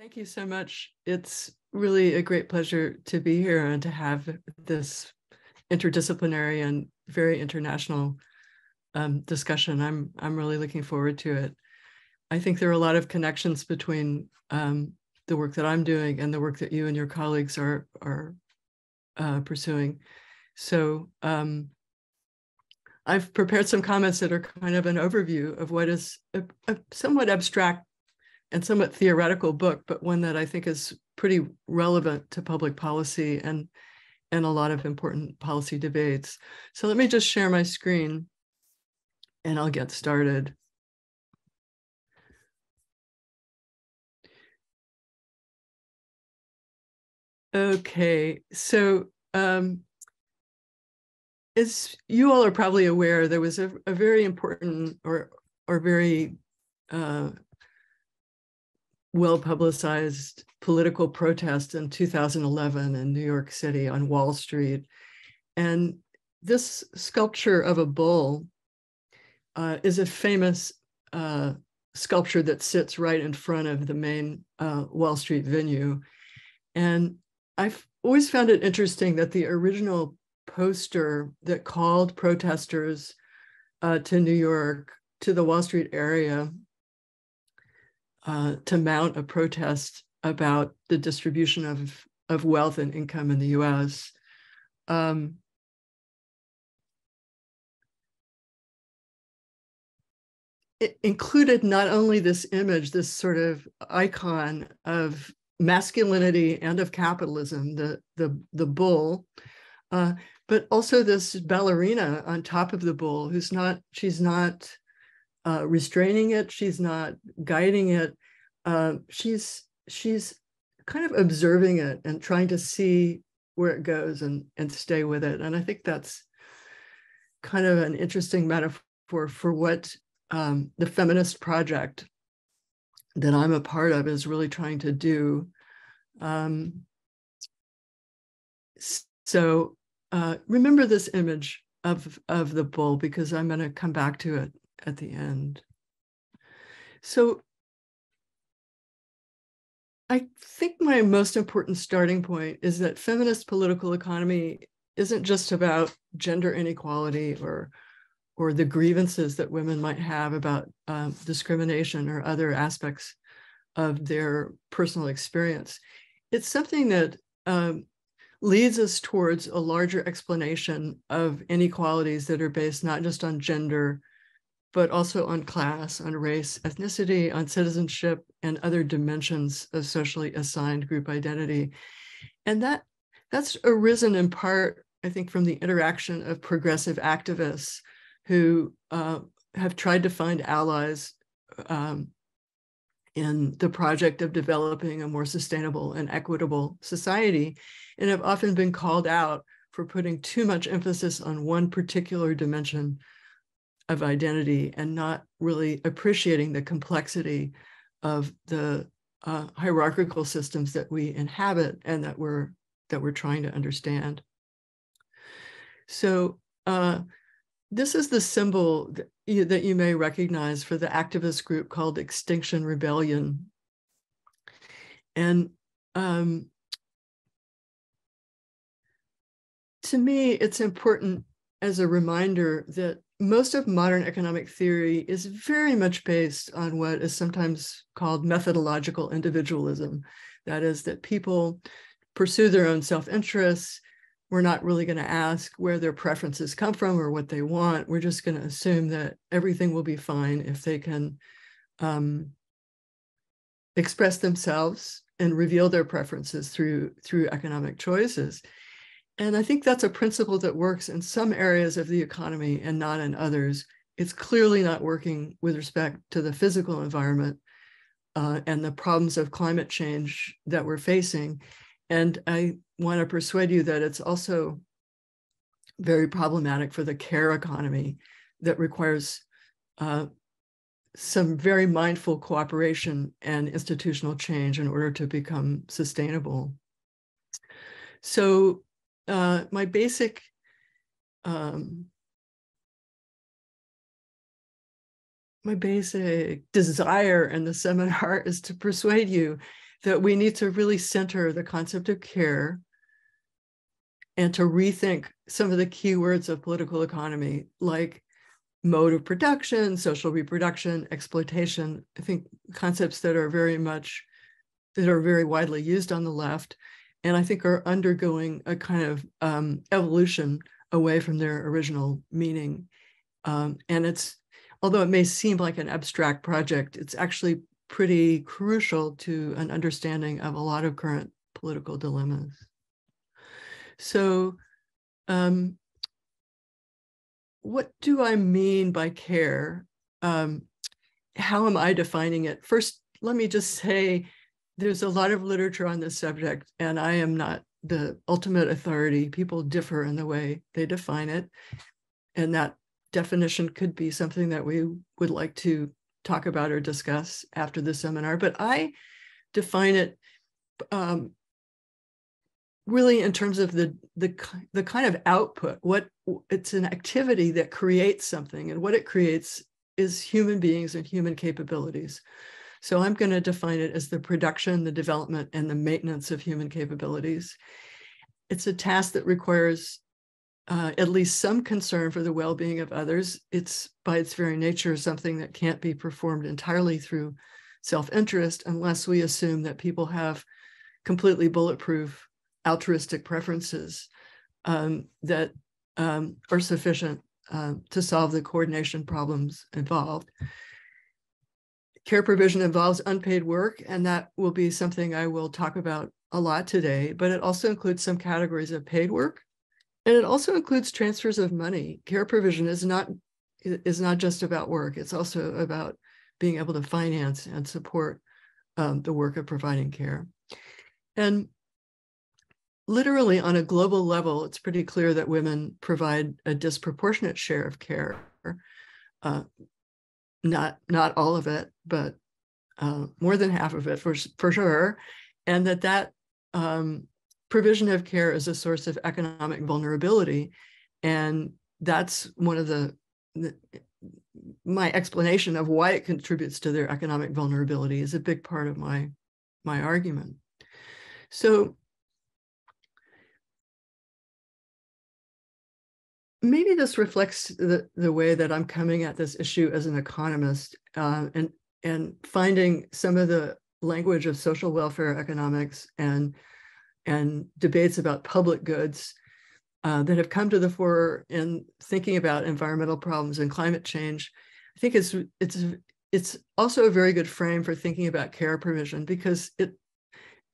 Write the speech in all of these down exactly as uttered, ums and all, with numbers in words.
Thank you so much. It's really a great pleasure to be here and to have this interdisciplinary and very international um, discussion. I'm, I'm really looking forward to it. I think there are a lot of connections between um, the work that I'm doing and the work that you and your colleagues are, are uh, pursuing. So um, I've prepared some comments that are kind of an overview of what is a, a somewhat abstract and somewhat theoretical book, but one that I think is pretty relevant to public policy and, and a lot of important policy debates. So let me just share my screen and I'll get started. Okay, so um, as you all are probably aware, there was a, a very important or, or very uh, well-publicized political protest in two thousand eleven in New York City on Wall Street. And this sculpture of a bull uh, is a famous uh, sculpture that sits right in front of the main uh, Wall Street venue. And I've always found it interesting that the original poster that called protesters uh, to New York, to the Wall Street area, Uh, to mount a protest about the distribution of, of wealth and income in the U S Um, it included not only this image, this sort of icon of masculinity and of capitalism, the, the, the bull, uh, but also this ballerina on top of the bull who's not, she's not Uh, restraining it, she's not guiding it. Uh, she's she's kind of observing it and trying to see where it goes and and stay with it. And I think that's kind of an interesting metaphor for what um, the feminist project that I'm a part of is really trying to do. Um, so uh, remember this image of of the bull because I'm going to come back to it at the end. So I think my most important starting point is that feminist political economy isn't just about gender inequality or, or the grievances that women might have about um, discrimination or other aspects of their personal experience. It's something that um, leads us towards a larger explanation of inequalities that are based not just on gender, but also on class, on race, ethnicity, on citizenship, and other dimensions of socially assigned group identity. And that, that's arisen in part, I think, from the interaction of progressive activists who uh, have tried to find allies um, in the project of developing a more sustainable and equitable society, and have often been called out for putting too much emphasis on one particular dimension of identity and not really appreciating the complexity of the uh, hierarchical systems that we inhabit and that we're that we're trying to understand. So uh, this is the symbol that you, that you may recognize for the activist group called Extinction Rebellion. And um, to me, it's important as a reminder that most of modern economic theory is very much based on what is sometimes called methodological individualism. That is, that people pursue their own self-interests. We're not really going to ask where their preferences come from or what they want. We're just going to assume that everything will be fine if they can um, express themselves and reveal their preferences through, through economic choices. And I think that's a principle that works in some areas of the economy and not in others. It's clearly not working with respect to the physical environment uh, and the problems of climate change that we're facing. And I want to persuade you that it's also very problematic for the care economy that requires uh, some very mindful cooperation and institutional change in order to become sustainable. So Uh, my basic um, my basic desire in the seminar is to persuade you that we need to really center the concept of care and to rethink some of the keywords of political economy, like mode of production, social reproduction, exploitation. I think concepts that are very much, that are very widely used on the left, and I think are undergoing a kind of um, evolution away from their original meaning. Um, and it's, although it may seem like an abstract project, it's actually pretty crucial to an understanding of a lot of current political dilemmas. So um, what do I mean by care? Um, how am I defining it? First, let me just say there's a lot of literature on this subject, and I am not the ultimate authority. People differ in the way they define it, and that definition could be something that we would like to talk about or discuss after the seminar. But I define it um, really in terms of the, the, the kind of output. What, it's an activity that creates something, and what it creates is human beings and human capabilities. So I'm going to define it as the production, the development, and the maintenance of human capabilities. It's a task that requires uh, at least some concern for the well-being of others. It's by its very nature something that can't be performed entirely through self-interest, unless we assume that people have completely bulletproof altruistic preferences um, that um, are sufficient uh, to solve the coordination problems involved. Care provision involves unpaid work, and that will be something I will talk about a lot today, but it also includes some categories of paid work, and it also includes transfers of money. Care provision is not, is not just about work. It's also about being able to finance and support um, the work of providing care. And literally on a global level, it's pretty clear that women provide a disproportionate share of care. Uh, Not not all of it, but uh, more than half of it for, for sure. And that that um, provision of care is a source of economic vulnerability. And that's one of the, the, my explanation of why it contributes to their economic vulnerability is a big part of my, my argument. So maybe this reflects the, the way that I'm coming at this issue as an economist uh, and, and finding some of the language of social welfare economics and, and debates about public goods uh, that have come to the fore in thinking about environmental problems and climate change. I think it's, it's, it's also a very good frame for thinking about care provision, because it,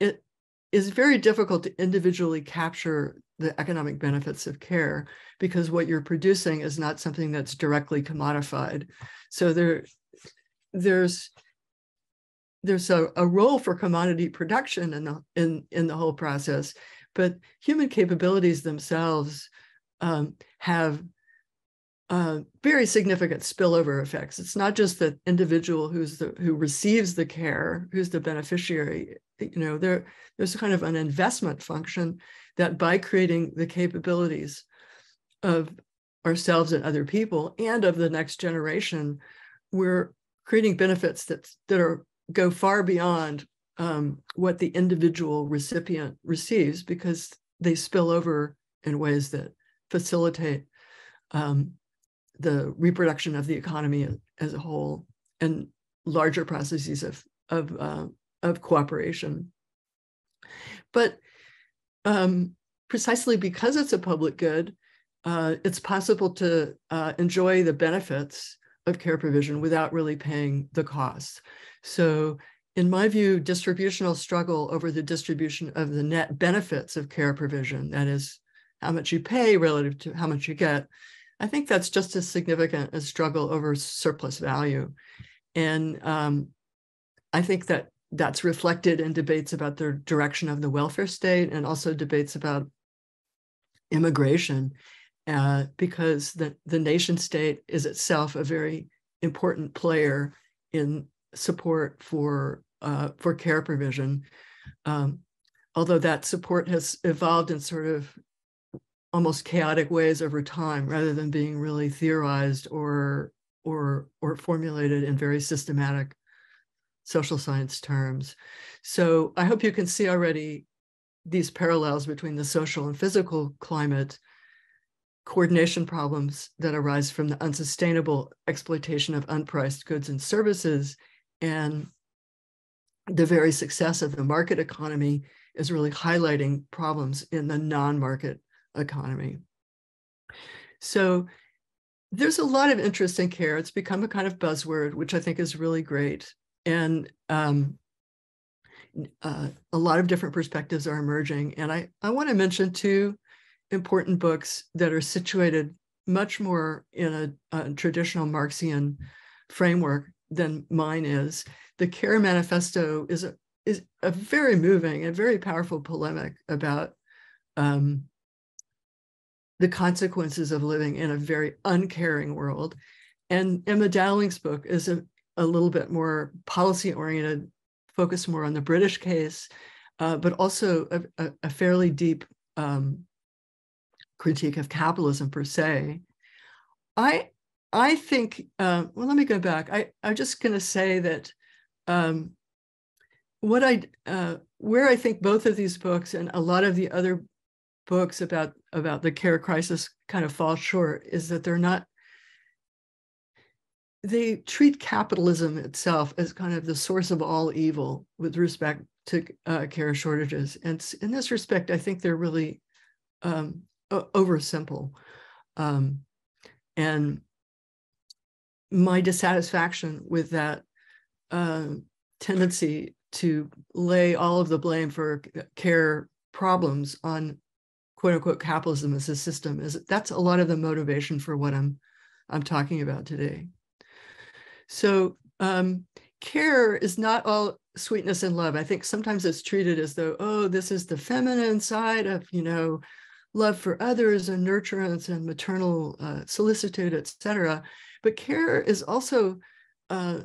it is very difficult to individually capture the economic benefits of care, because what you're producing is not something that's directly commodified. So there, there's there's a, a role for commodity production in the in in the whole process, but human capabilities themselves um, have uh, very significant spillover effects. It's not just the individual who's the who receives the care, who's the beneficiary. You know, there there's kind of an investment function that by creating the capabilities of ourselves and other people and of the next generation, we're creating benefits that, that are, go far beyond um, what the individual recipient receives, because they spill over in ways that facilitate um, the reproduction of the economy as a whole and larger processes of, of, uh, of cooperation. But Um, precisely because it's a public good, uh, it's possible to uh, enjoy the benefits of care provision without really paying the costs. So in my view, distributional struggle over the distribution of the net benefits of care provision, that is how much you pay relative to how much you get, I think that's just as significant as struggle over surplus value. And um, I think that that's reflected in debates about the direction of the welfare state, and also debates about immigration, uh, because the, the nation state is itself a very important player in support for, uh, for care provision. Um, although that support has evolved in sort of almost chaotic ways over time, rather than being really theorized or, or, or formulated in very systematic social science terms. So I hope you can see already these parallels between the social and physical climate coordination problems that arise from the unsustainable exploitation of unpriced goods and services, and the very success of the market economy is really highlighting problems in the non-market economy. So there's a lot of interest in care. It's become a kind of buzzword, which I think is really great. And um, uh, a lot of different perspectives are emerging. And I, I want to mention two important books that are situated much more in a, a traditional Marxian framework than mine is. The Care Manifesto is a, is a very moving and very powerful polemic about um, the consequences of living in a very uncaring world. And Emma Dowling's book is a, a little bit more policy-oriented, focused more on the British case, uh, but also a, a fairly deep um, critique of capitalism per se. I, I think, uh, well, let me go back. I, I'm just gonna say that um, what I, uh, where I think both of these books and a lot of the other books about, about the care crisis kind of fall short is that they're not, they treat capitalism itself as kind of the source of all evil with respect to uh, care shortages. And in this respect, I think they're really um, oversimple. Um, and my dissatisfaction with that uh, tendency to lay all of the blame for care problems on quote unquote capitalism as a system is that's a lot of the motivation for what I'm I'm talking about today. So um, care is not all sweetness and love. I think sometimes it's treated as though, oh, this is the feminine side of, you know, love for others and nurturance and maternal uh, solicitude, et cetera. But care is also uh,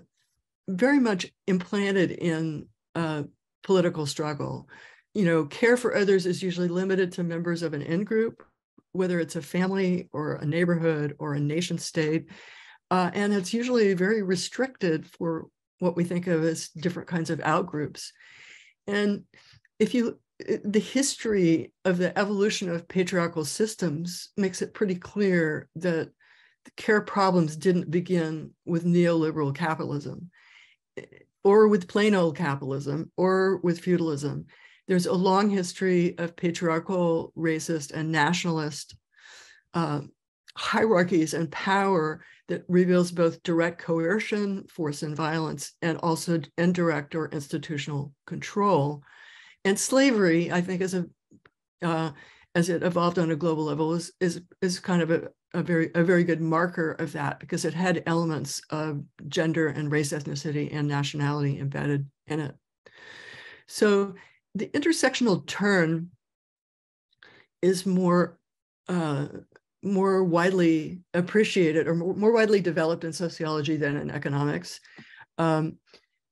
very much implanted in uh, political struggle. You know, care for others is usually limited to members of an in-group, whether it's a family or a neighborhood or a nation state. Uh, and it's usually very restricted for what we think of as different kinds of out-groups. And if you, the history of the evolution of patriarchal systems makes it pretty clear that the care problems didn't begin with neoliberal capitalism or with plain old capitalism or with feudalism. There's a long history of patriarchal, racist, and nationalist uh, hierarchies and power that reveals both direct coercion, force, and violence, and also indirect or institutional control. And slavery, I think, as a uh, as it evolved on a global level, is is is kind of a, a very a very good marker of that because it had elements of gender and race, ethnicity, and nationality embedded in it. So the intersectional turn is more uh, more widely appreciated or more, more widely developed in sociology than in economics. Um,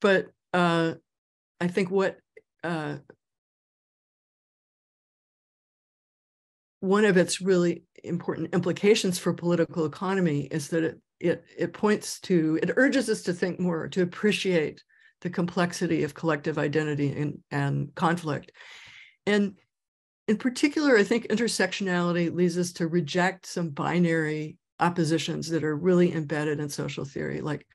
but uh, I think what uh, one of its really important implications for political economy is that it, it, it points to, it urges us to think more, to appreciate the complexity of collective identity and, and conflict. And in particular, I think intersectionality leads us to reject some binary oppositions that are really embedded in social theory, like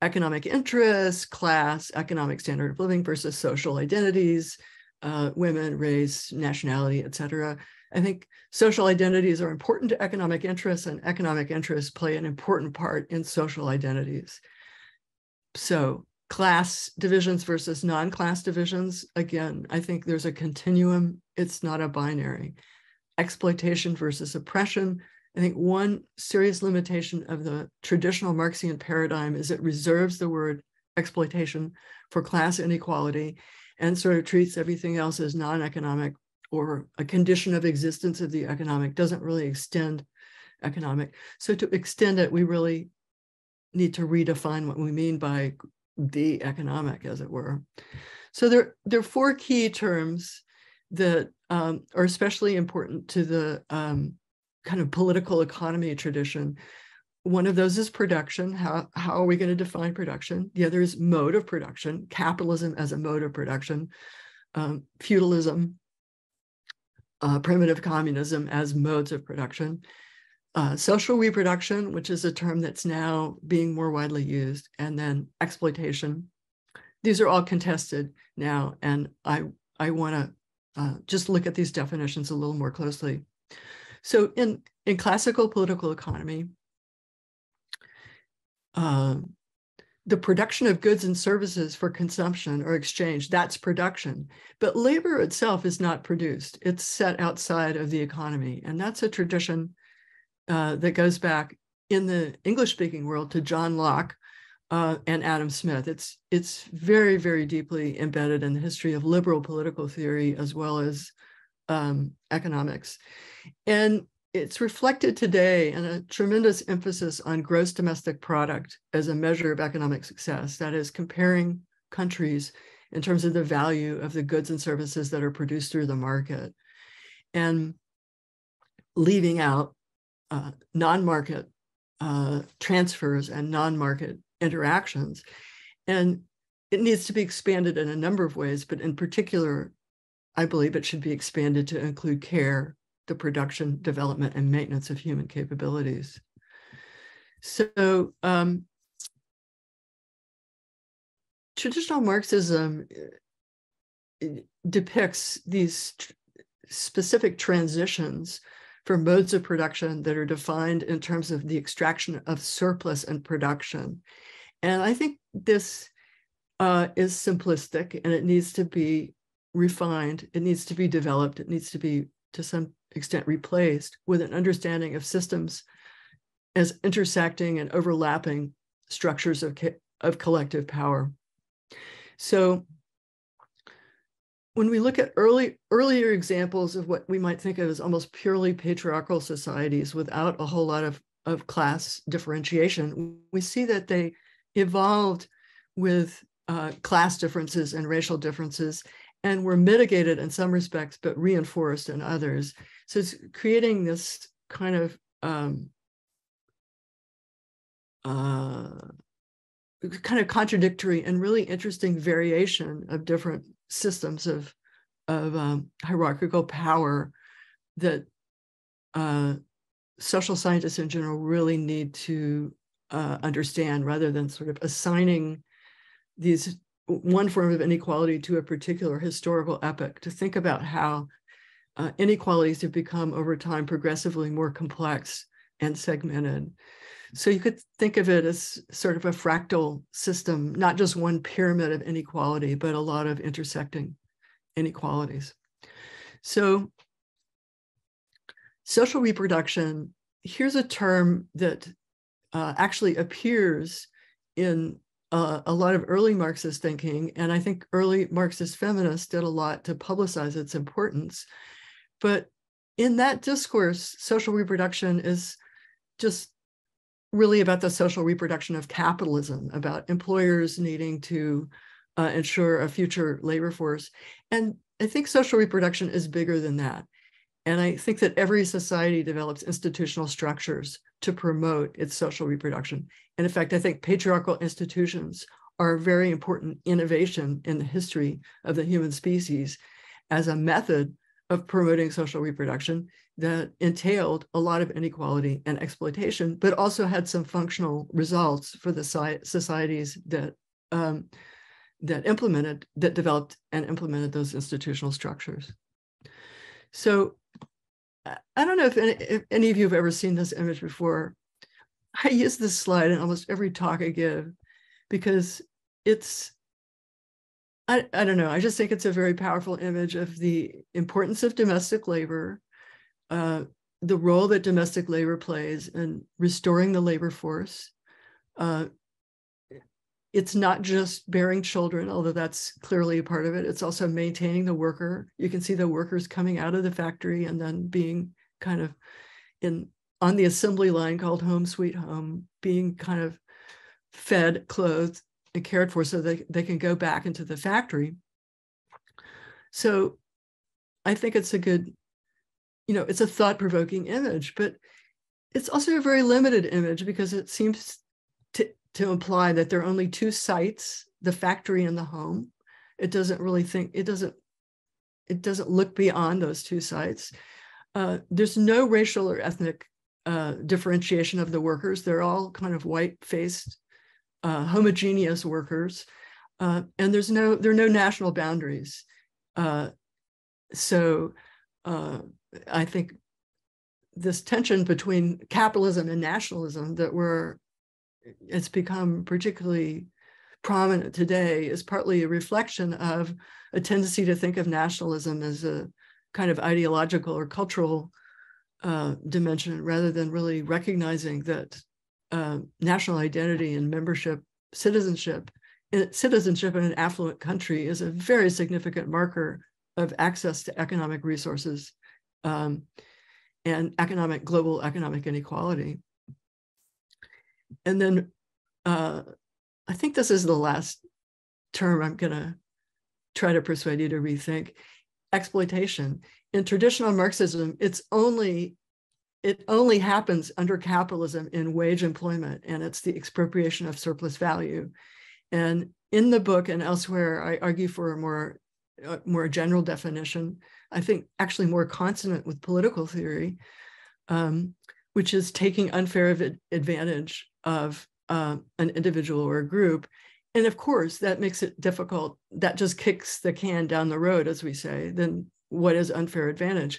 economic interests, class, economic standard of living versus social identities, uh, women, race, nationality, et cetera. I think social identities are important to economic interests, and economic interests play an important part in social identities. So, class divisions versus non-class divisions. Again, I think there's a continuum. It's not a binary. Exploitation versus oppression. I think one serious limitation of the traditional Marxian paradigm is it reserves the word exploitation for class inequality and sort of treats everything else as non-economic or a condition of existence of the economic, doesn't really extend economic. So to extend it, we really need to redefine what we mean by the economic, as it were. So there, there are four key terms that um, are especially important to the um, kind of political economy tradition. One of those is production. How, how are we going to define production? The other is mode of production, capitalism as a mode of production, um, feudalism, uh, primitive communism as modes of production, uh, social reproduction, which is a term that's now being more widely used, and then exploitation. These are all contested now, and I, I want to uh, just look at these definitions a little more closely. So in, in classical political economy, Uh, the production of goods and services for consumption or exchange, that's production. But labor itself is not produced. It's set outside of the economy. And that's a tradition uh, that goes back in the English-speaking world to John Locke uh, and Adam Smith. It's, it's very, very deeply embedded in the history of liberal political theory as well as um, economics. And it's reflected today in a tremendous emphasis on gross domestic product as a measure of economic success, that is comparing countries in terms of the value of the goods and services that are produced through the market, and leaving out uh, non-market uh, transfers and non-market interactions. And it needs to be expanded in a number of ways, but in particular, I believe it should be expanded to include care, the production, development, and maintenance of human capabilities. So um, traditional Marxism depicts these tr specific transitions for modes of production that are defined in terms of the extraction of surplus and production. And I think this uh, is simplistic, and it needs to be refined, it needs to be developed, it needs to be to some extent replaced with an understanding of systems as intersecting and overlapping structures of, of collective power. So when we look at early, earlier examples of what we might think of as almost purely patriarchal societies without a whole lot of, of class differentiation, we see that they evolved with uh, class differences and racial differences, and were mitigated in some respects, but reinforced in others. So it's creating this kind of um, uh, kind of contradictory and really interesting variation of different systems of, of um, hierarchical power that uh, social scientists in general really need to uh, understand, rather than sort of assigning these one form of inequality to a particular historical epoch, to think about how uh, inequalities have become over time progressively more complex and segmented. So you could think of it as sort of a fractal system, not just one pyramid of inequality, but a lot of intersecting inequalities. So social reproduction, here's a term that uh, actually appears in Uh, a lot of early Marxist thinking, and I think early Marxist feminists did a lot to publicize its importance. But in that discourse, social reproduction is just really about the social reproduction of capitalism, about employers needing to uh, ensure a future labor force. And I think social reproduction is bigger than that. And I think that every society develops institutional structures to promote its social reproduction. And in fact, I think patriarchal institutions are a very important innovation in the history of the human species as a method of promoting social reproduction that entailed a lot of inequality and exploitation, but also had some functional results for the societies that, um, that implemented, that developed and implemented those institutional structures. So I don't know if any, if any of you have ever seen this image before. I use this slide in almost every talk I give because it's, I, I don't know, I just think it's a very powerful image of the importance of domestic labor, uh, the role that domestic labor plays in restoring the labor force. Uh, It's not just bearing children, although that's clearly a part of it. It's also maintaining the worker. You can see the workers coming out of the factory and then being kind of in on the assembly line called home sweet home, being kind of fed, clothed, and cared for so they, they can go back into the factory. So I think it's a good, you know, it's a thought-provoking image, but it's also a very limited image because it seems to, to imply that there are only two sites, the factory and the home. It doesn't really think, it doesn't, it doesn't look beyond those two sites. Uh, there's no racial or ethnic uh, differentiation of the workers. They're all kind of white-faced, uh, homogeneous workers. Uh, and there's no, there are no national boundaries. Uh, so uh, I think this tension between capitalism and nationalism that we're, it's become particularly prominent today is partly a reflection of a tendency to think of nationalism as a kind of ideological or cultural uh, dimension rather than really recognizing that uh, national identity and membership, citizenship, citizenship in an affluent country is a very significant marker of access to economic resources um, and economic, global economic inequality. And then uh, I think this is the last term I'm going to try to persuade you to rethink: exploitation. In traditional Marxism, it's only it only happens under capitalism in wage employment, and it's the expropriation of surplus value. And in the book and elsewhere, I argue for a more a more general definition. I think actually more consonant with political theory, um, which is taking unfair advantage of Uh, an individual or a group. And of course, that makes it difficult. That just kicks the can down the road, as we say. Then what is unfair advantage?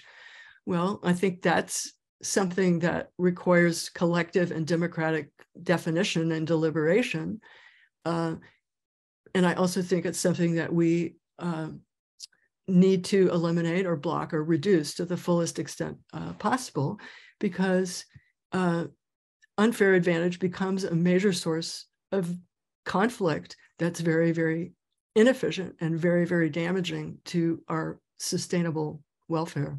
Well, I think that's something that requires collective and democratic definition and deliberation. Uh, and I also think it's something that we uh, need to eliminate or block or reduce to the fullest extent uh, possible, because uh, unfair advantage becomes a major source of conflict that's very, very inefficient and very, very damaging to our sustainable welfare.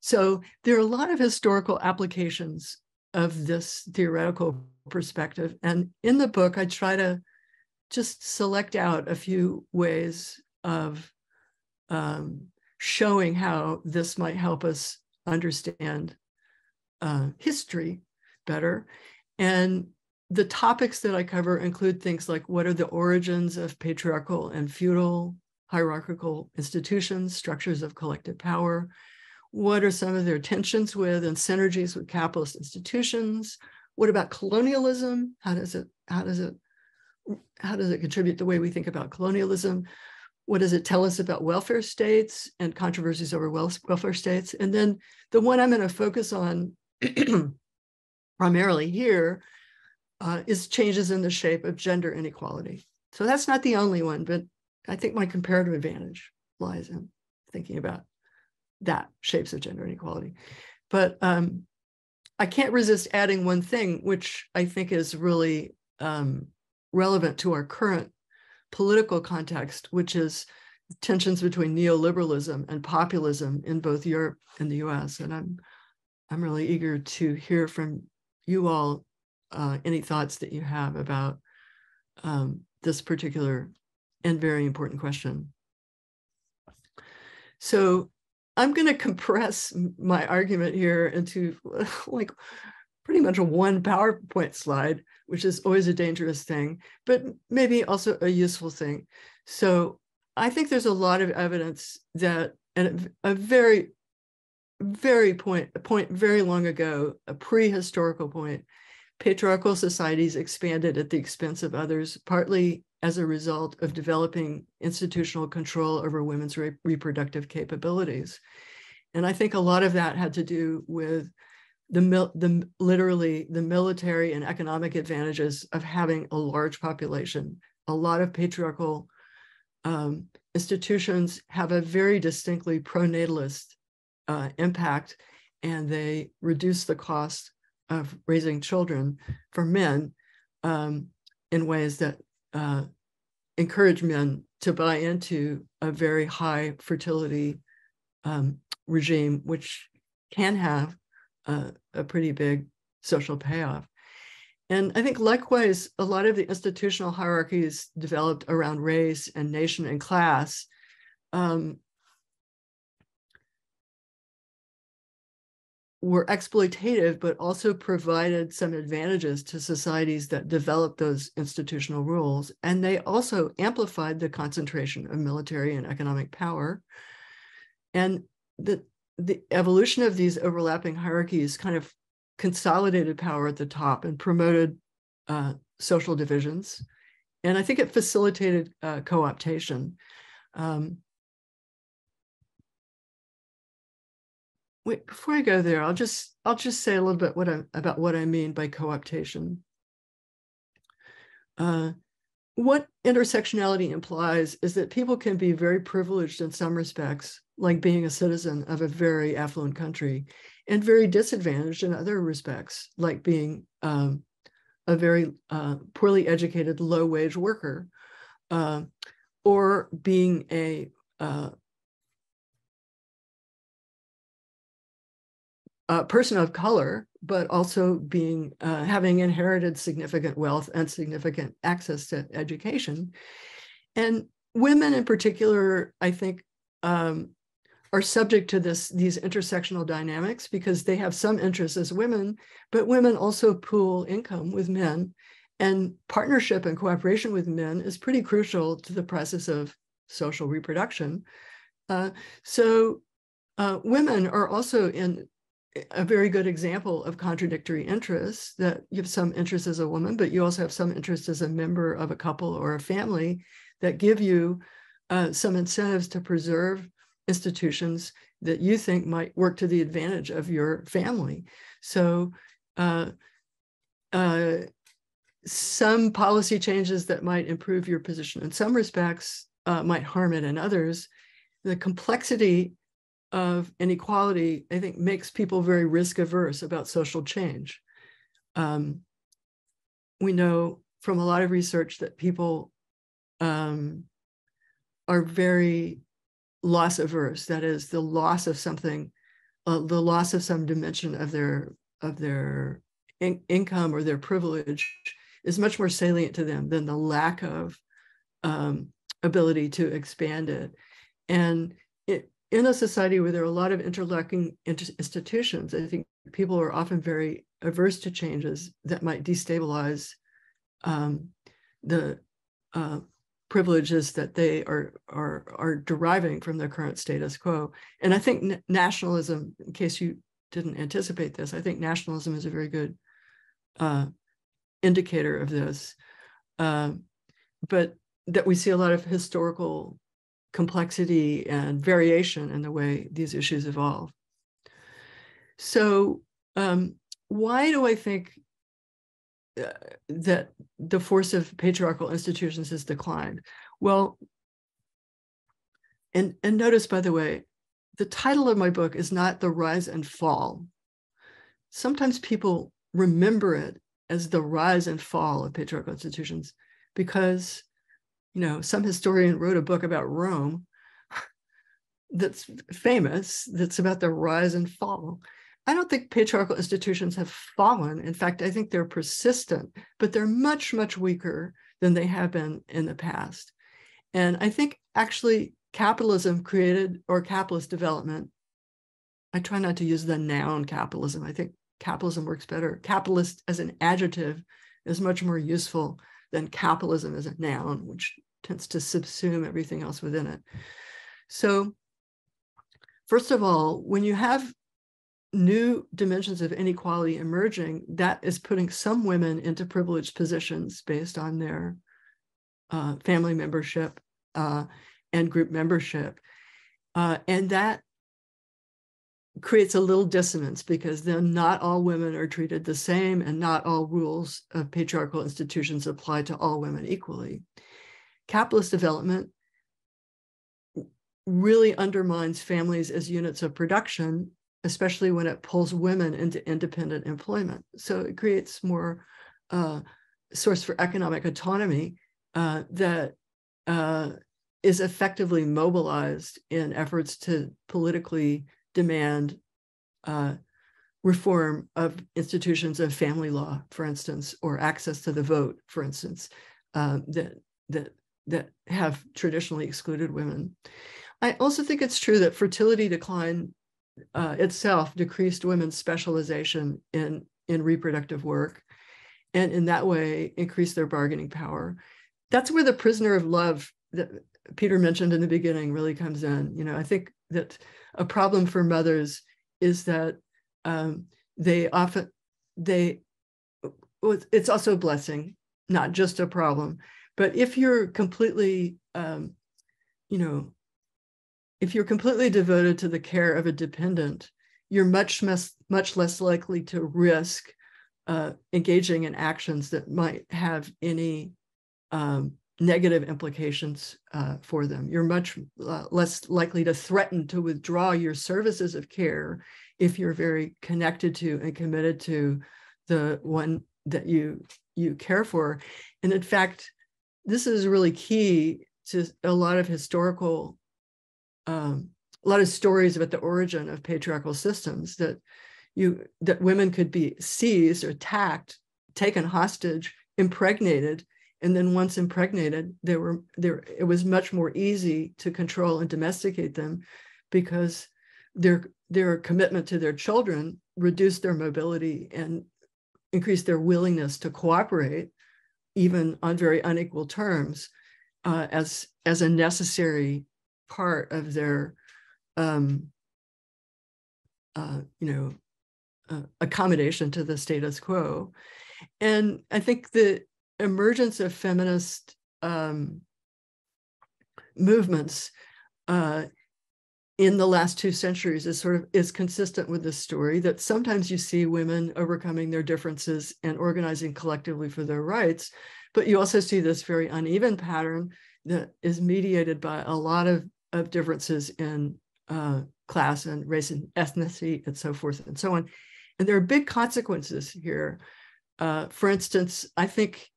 So there are a lot of historical applications of this theoretical perspective. And in the book, I try to just select out a few ways of um, showing how this might help us understand Uh, history better. And the topics that I cover include things like what are the origins of patriarchal and feudal hierarchical institutions, structures of collective power, what are some of their tensions with and synergies with capitalist institutions, what about colonialism, how does it, how does it, how does it contribute the way we think about colonialism, what does it tell us about welfare states and controversies over welfare states, and then the one I'm going to focus on primarily here uh, is changes in the shape of gender inequality. So that's not the only one, but I think my comparative advantage lies in thinking about that, shapes of gender inequality. But um, I can't resist adding one thing, which I think is really um, relevant to our current political context, which is tensions between neoliberalism and populism in both Europe and the U S. And I'm I'm really eager to hear from you all uh, any thoughts that you have about um, this particular and very important question. So I'm going to compress my argument here into like pretty much a one PowerPoint slide, which is always a dangerous thing, but maybe also a useful thing. So I think there's a lot of evidence that, and a very very point, a point very long ago, a pre-historical point, patriarchal societies expanded at the expense of others, partly as a result of developing institutional control over women's re reproductive capabilities. And I think a lot of that had to do with the, mil the literally the military and economic advantages of having a large population. A lot of patriarchal um, institutions have a very distinctly pronatalist Uh, impact, and they reduce the cost of raising children for men um, in ways that uh, encourage men to buy into a very high fertility um, regime, which can have uh, a pretty big social payoff. And I think likewise, a lot of the institutional hierarchies developed around race and nation and class um, were exploitative, but also provided some advantages to societies that developed those institutional rules. And they also amplified the concentration of military and economic power. And the, the evolution of these overlapping hierarchies kind of consolidated power at the top and promoted uh, social divisions. And I think it facilitated uh, co-optation. Um, Wait, before I go there, I'll just I'll just say a little bit what I, about what I mean by co-optation. Uh, what intersectionality implies is that people can be very privileged in some respects, like being a citizen of a very affluent country, and very disadvantaged in other respects, like being um, a very uh, poorly educated, low-wage worker, uh, or being a uh, Uh, person of color, but also being uh, having inherited significant wealth and significant access to education. And women in particular, I think, um, are subject to this these intersectional dynamics because they have some interests as women, but women also pool income with men. And partnership and cooperation with men is pretty crucial to the process of social reproduction. Uh, so uh, women are also in a very good example of contradictory interests, that you have some interests as a woman, but you also have some interests as a member of a couple or a family that give you uh, some incentives to preserve institutions that you think might work to the advantage of your family. So uh, uh, some policy changes that might improve your position in some respects uh, might harm it in others. The complexity of inequality, I think, makes people very risk averse about social change. Um, we know from a lot of research that people um, are very loss averse. That is, the loss of something, uh, the loss of some dimension of their of their in income or their privilege is much more salient to them than the lack of um, ability to expand it. And it. In a society where there are a lot of interlocking institutions, I think people are often very averse to changes that might destabilize um, the uh, privileges that they are, are, are deriving from their current status quo. And I think nationalism, in case you didn't anticipate this, I think nationalism is a very good uh, indicator of this, uh, but that we see a lot of historical complexity and variation in the way these issues evolve. So um, why do I think uh, that the force of patriarchal institutions has declined? Well, and, and notice, by the way, the title of my book is not The Rise and Fall. Sometimes people remember it as the rise and fall of patriarchal institutions because, you know, some historian wrote a book about Rome that's famous, that's about the rise and fall. I don't think patriarchal institutions have fallen. In fact, I think they're persistent, but they're much, much weaker than they have been in the past. And I think actually capitalism created, or capitalist development, I try not to use the noun capitalism. I think capitalism works better. Capitalist as an adjective is much more useful than capitalism as a noun, which tends to subsume everything else within it. So first of all, when you have new dimensions of inequality emerging, that is putting some women into privileged positions based on their uh, family membership uh, and group membership. Uh, and that creates a little dissonance because then not all women are treated the same and not all rules of patriarchal institutions apply to all women equally. Capitalist development really undermines families as units of production, especially when it pulls women into independent employment. So it creates more uh, source for economic autonomy uh, that uh, is effectively mobilized in efforts to politically demand uh, reform of institutions of family law, for instance, or access to the vote, for instance, uh, that, that, that have traditionally excluded women. I also think it's true that fertility decline uh, itself decreased women's specialization in, in reproductive work, and in that way increased their bargaining power. That's where the prisoner of love that Peter mentioned in the beginning really comes in. You know, I think that a problem for mothers is that um, they often, they, it's also a blessing, not just a problem. But if you're completely, um, you know, if you're completely devoted to the care of a dependent, you're much, less, much less likely to risk uh, engaging in actions that might have any um, negative implications uh, for them. You're much uh, less likely to threaten to withdraw your services of care if you're very connected to and committed to the one that you, you care for. And in fact, this is really key to a lot of historical, um, a lot of stories about the origin of patriarchal systems, that you, that women could be seized or attacked, taken hostage, impregnated, and then once impregnated, they were there. It was much more easy to control and domesticate them, because their their commitment to their children reduced their mobility and increased their willingness to cooperate, even on very unequal terms, uh, as as a necessary part of their, um, uh, you know, uh, accommodation to the status quo. And I think the emergence of feminist um, movements uh, in the last two centuries is sort of is consistent with this story, that sometimes you see women overcoming their differences and organizing collectively for their rights, but you also see this very uneven pattern that is mediated by a lot of, of differences in uh, class and race and ethnicity and so forth and so on. And there are big consequences here. Uh, for instance, I think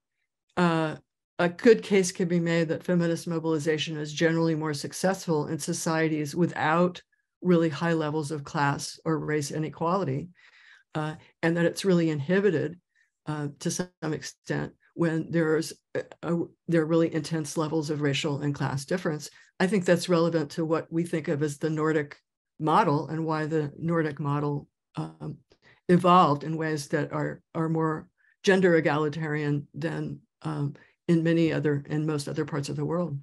uh, a good case can be made that feminist mobilization is generally more successful in societies without really high levels of class or race inequality, uh, and that it's really inhibited uh, to some extent when there's a, a, there are really intense levels of racial and class difference. I think that's relevant to what we think of as the Nordic model, and why the Nordic model um, evolved in ways that are, are more gender egalitarian than um, in many other, in most other parts of the world.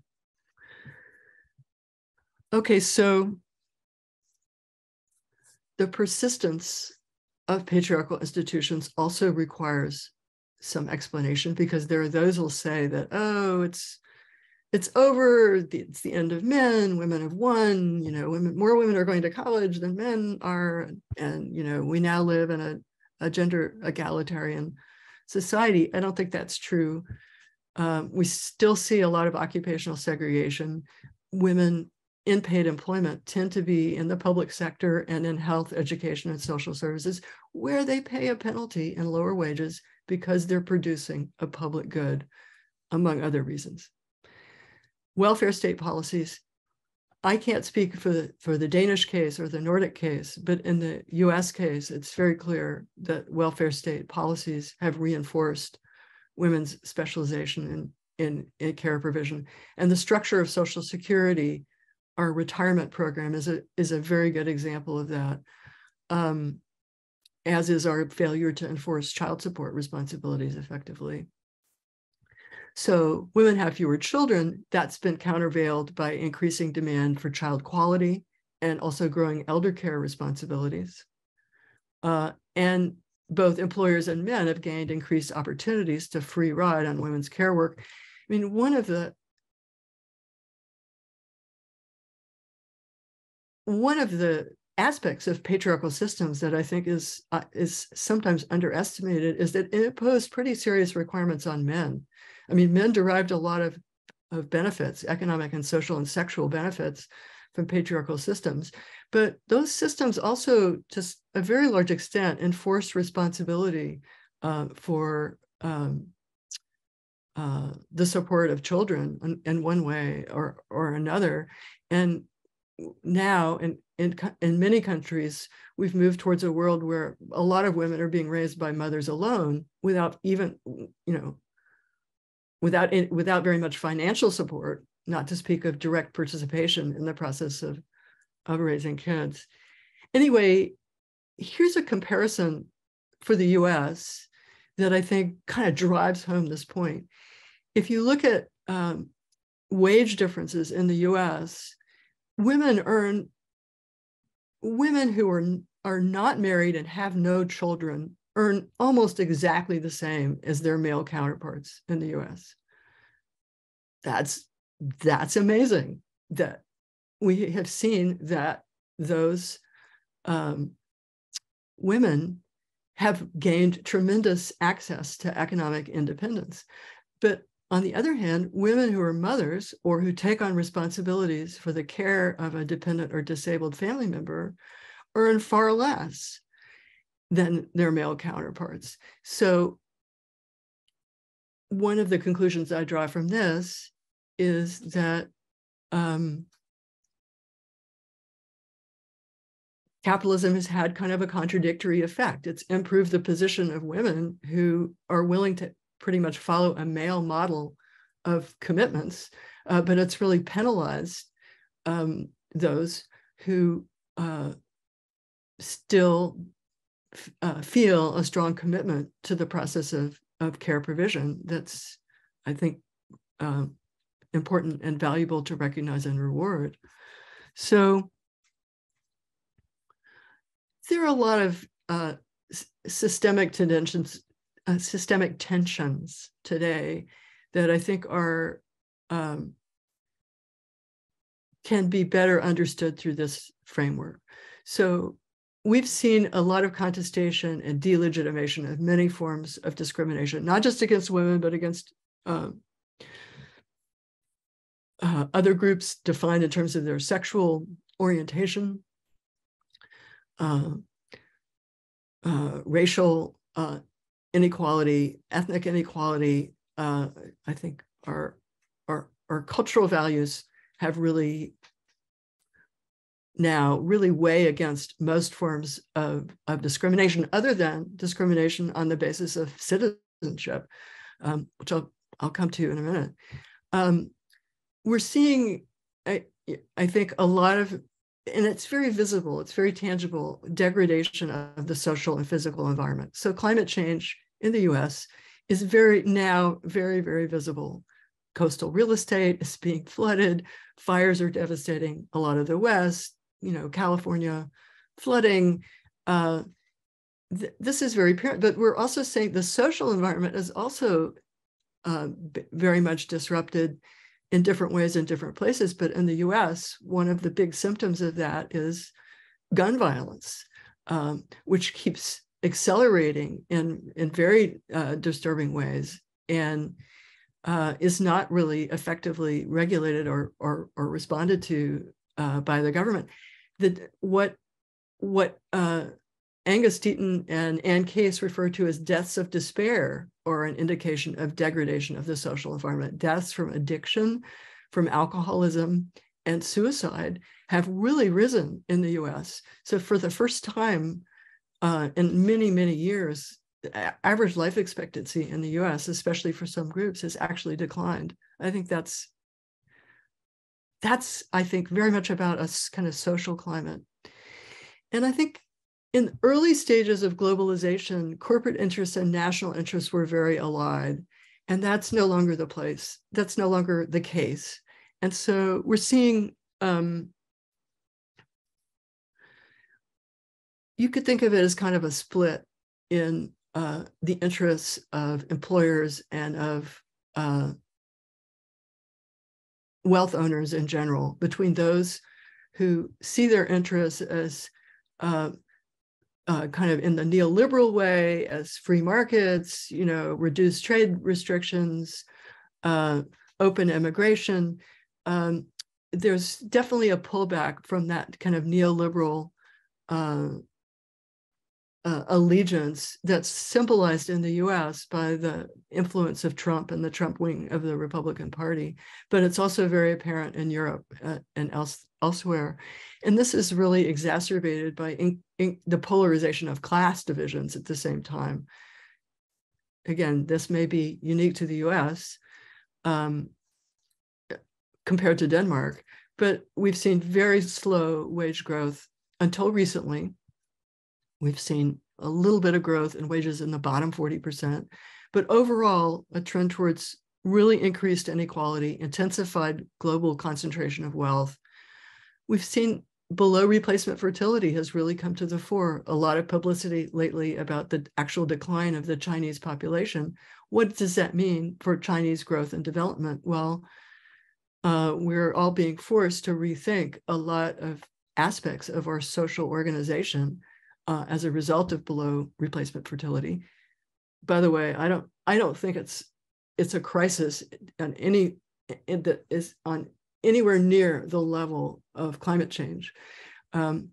Okay, so the persistence of patriarchal institutions also requires some explanation, because there are those who'll say that, oh, it's it's over, it's the end of men, women have won, you know, women, more women are going to college than men are, and, you know, we now live in a, a gender egalitarian society. I don't think that's true. Um, we still see a lot of occupational segregation. Women in paid employment tend to be in the public sector and in health, education, and social services, where they pay a penalty and lower wages because they're producing a public good, among other reasons. Welfare state policies. I can't speak for the, for the Danish case or the Nordic case, but in the U S case, it's very clear that welfare state policies have reinforced women's specialization in, in, in care provision. And the structure of Social Security, our retirement program, is a, is a very good example of that, um, as is our failure to enforce child support responsibilities effectively. So women have fewer children. That's been countervailed by increasing demand for child quality and also growing elder care responsibilities. Uh, and both employers and men have gained increased opportunities to free ride on women's care work. I mean, one of the one of the aspects of patriarchal systems that I think is uh, is sometimes underestimated is that it imposed pretty serious requirements on men. I mean, men derived a lot of, of benefits, economic and social and sexual benefits, from patriarchal systems. But those systems also, to a very large extent, enforced responsibility uh, for um, uh, the support of children in, in one way or, or another. And now, in, in, in many countries, we've moved towards a world where a lot of women are being raised by mothers alone, without even, you know, without without very much financial support, not to speak of direct participation in the process of, of raising kids. Anyway, here's a comparison for the U S that I think kind of drives home this point. If you look at um, wage differences in the U S, women earn, women who are, are not married and have no children earn almost exactly the same as their male counterparts in the U S. That's, that's amazing that we have seen that those um, women have gained tremendous access to economic independence. But on the other hand, women who are mothers or who take on responsibilities for the care of a dependent or disabled family member earn far less than their male counterparts. So one of the conclusions I draw from this is that um, capitalism has had kind of a contradictory effect. It's improved the position of women who are willing to pretty much follow a male model of commitments, uh, but it's really penalized um, those who uh, still uh, feel a strong commitment to the process of, of care provision. That's, I think, uh, important and valuable to recognize and reward. So there are a lot of uh, systemic tendencies Uh, systemic tensions today that I think are um, can be better understood through this framework. So we've seen a lot of contestation and delegitimation of many forms of discrimination, not just against women, but against uh, uh, other groups defined in terms of their sexual orientation, uh, uh, racial uh, inequality, ethnic inequality. uh, I think our, our, our cultural values have really now really weigh against most forms of, of discrimination other than discrimination on the basis of citizenship, um, which I'll, I'll come to in a minute. Um, we're seeing, I, I think, a lot of, and it's very visible, it's very tangible, degradation of the social and physical environment. So climate change in the U S is very now very, very visible. Coastal real estate is being flooded. Fires are devastating a lot of the West, you know, California flooding. Uh, th this is very apparent, but we're also saying the social environment is also uh, very much disrupted in different ways in different places. But in the U S, one of the big symptoms of that is gun violence, um, which keeps accelerating in, in very uh, disturbing ways and uh, is not really effectively regulated or, or, or responded to uh, by the government. The, what what uh, Angus Deaton and Ann Case refer to as deaths of despair, or an indication of degradation of the social environment. Deaths from addiction, from alcoholism, and suicide have really risen in the U S. So for the first time uh, in many, many years, the average life expectancy in the U S, especially for some groups, has actually declined. I think that's, that's I think, very much about a kind of social climate. And I think in early stages of globalization, corporate interests and national interests were very allied, and that's no longer the place. That's no longer the case. And so we're seeing, um, you could think of it as kind of a split in uh, the interests of employers and of uh, wealth owners in general, between those who see their interests as uh, Uh, kind of in the neoliberal way as free markets, you know, reduced trade restrictions, uh, open immigration. Um, there's definitely a pullback from that kind of neoliberal uh, uh, allegiance that's symbolized in the U S by the influence of Trump and the Trump wing of the Republican Party. But it's also very apparent in Europe uh, and else, elsewhere. And this is really exacerbated by in, in the polarization of class divisions at the same time. Again, this may be unique to the U S um, compared to Denmark, but we've seen very slow wage growth until recently, we've seen a little bit of growth in wages in the bottom forty percent, but overall a trend towards really increased inequality, intensified global concentration of wealth. We've seen below replacement fertility has really come to the fore. A lot of publicity lately about the actual decline of the Chinese population. What does that mean for Chinese growth and development? Well, uh, we're all being forced to rethink a lot of aspects of our social organization uh, as a result of below replacement fertility. By the way, I don't, I don't think it's it's a crisis on any in the, is on anywhere near the level of climate change, um,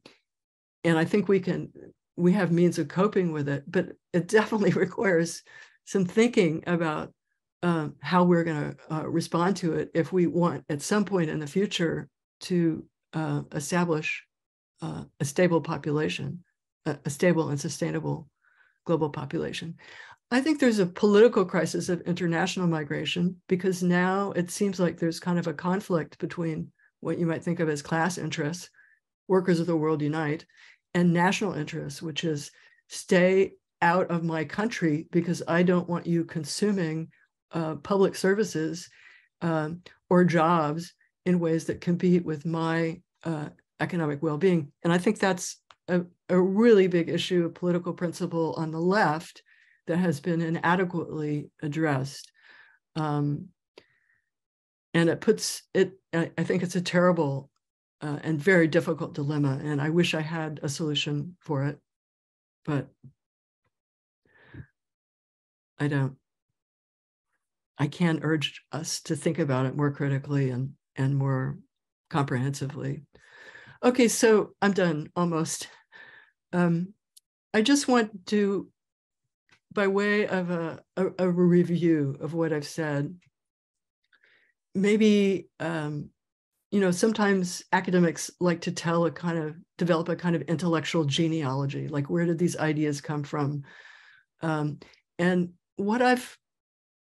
and I think we can we have means of coping with it. But it definitely requires some thinking about um, how we're going to uh, respond to it if we want, at some point in the future, to uh, establish uh, a stable population, a, a stable and sustainable global population. I think there's a political crisis of international migration, because now it seems like there's kind of a conflict between what you might think of as class interests, workers of the world unite, and national interests, which is stay out of my country because I don't want you consuming uh, public services um, or jobs in ways that compete with my uh, economic well-being. And I think that's a, a really big issue of political principle on the left that has been inadequately addressed. Um, and it puts it, I think it's a terrible uh, and very difficult dilemma. And I wish I had a solution for it, but I don't. I can urge us to think about it more critically and, and more comprehensively. Okay, so I'm done almost. Um, I just want to, by way of a, a, a review of what I've said, maybe, um, you know, sometimes academics like to tell a kind of, develop a kind of intellectual genealogy, like where did these ideas come from? Um, and what I've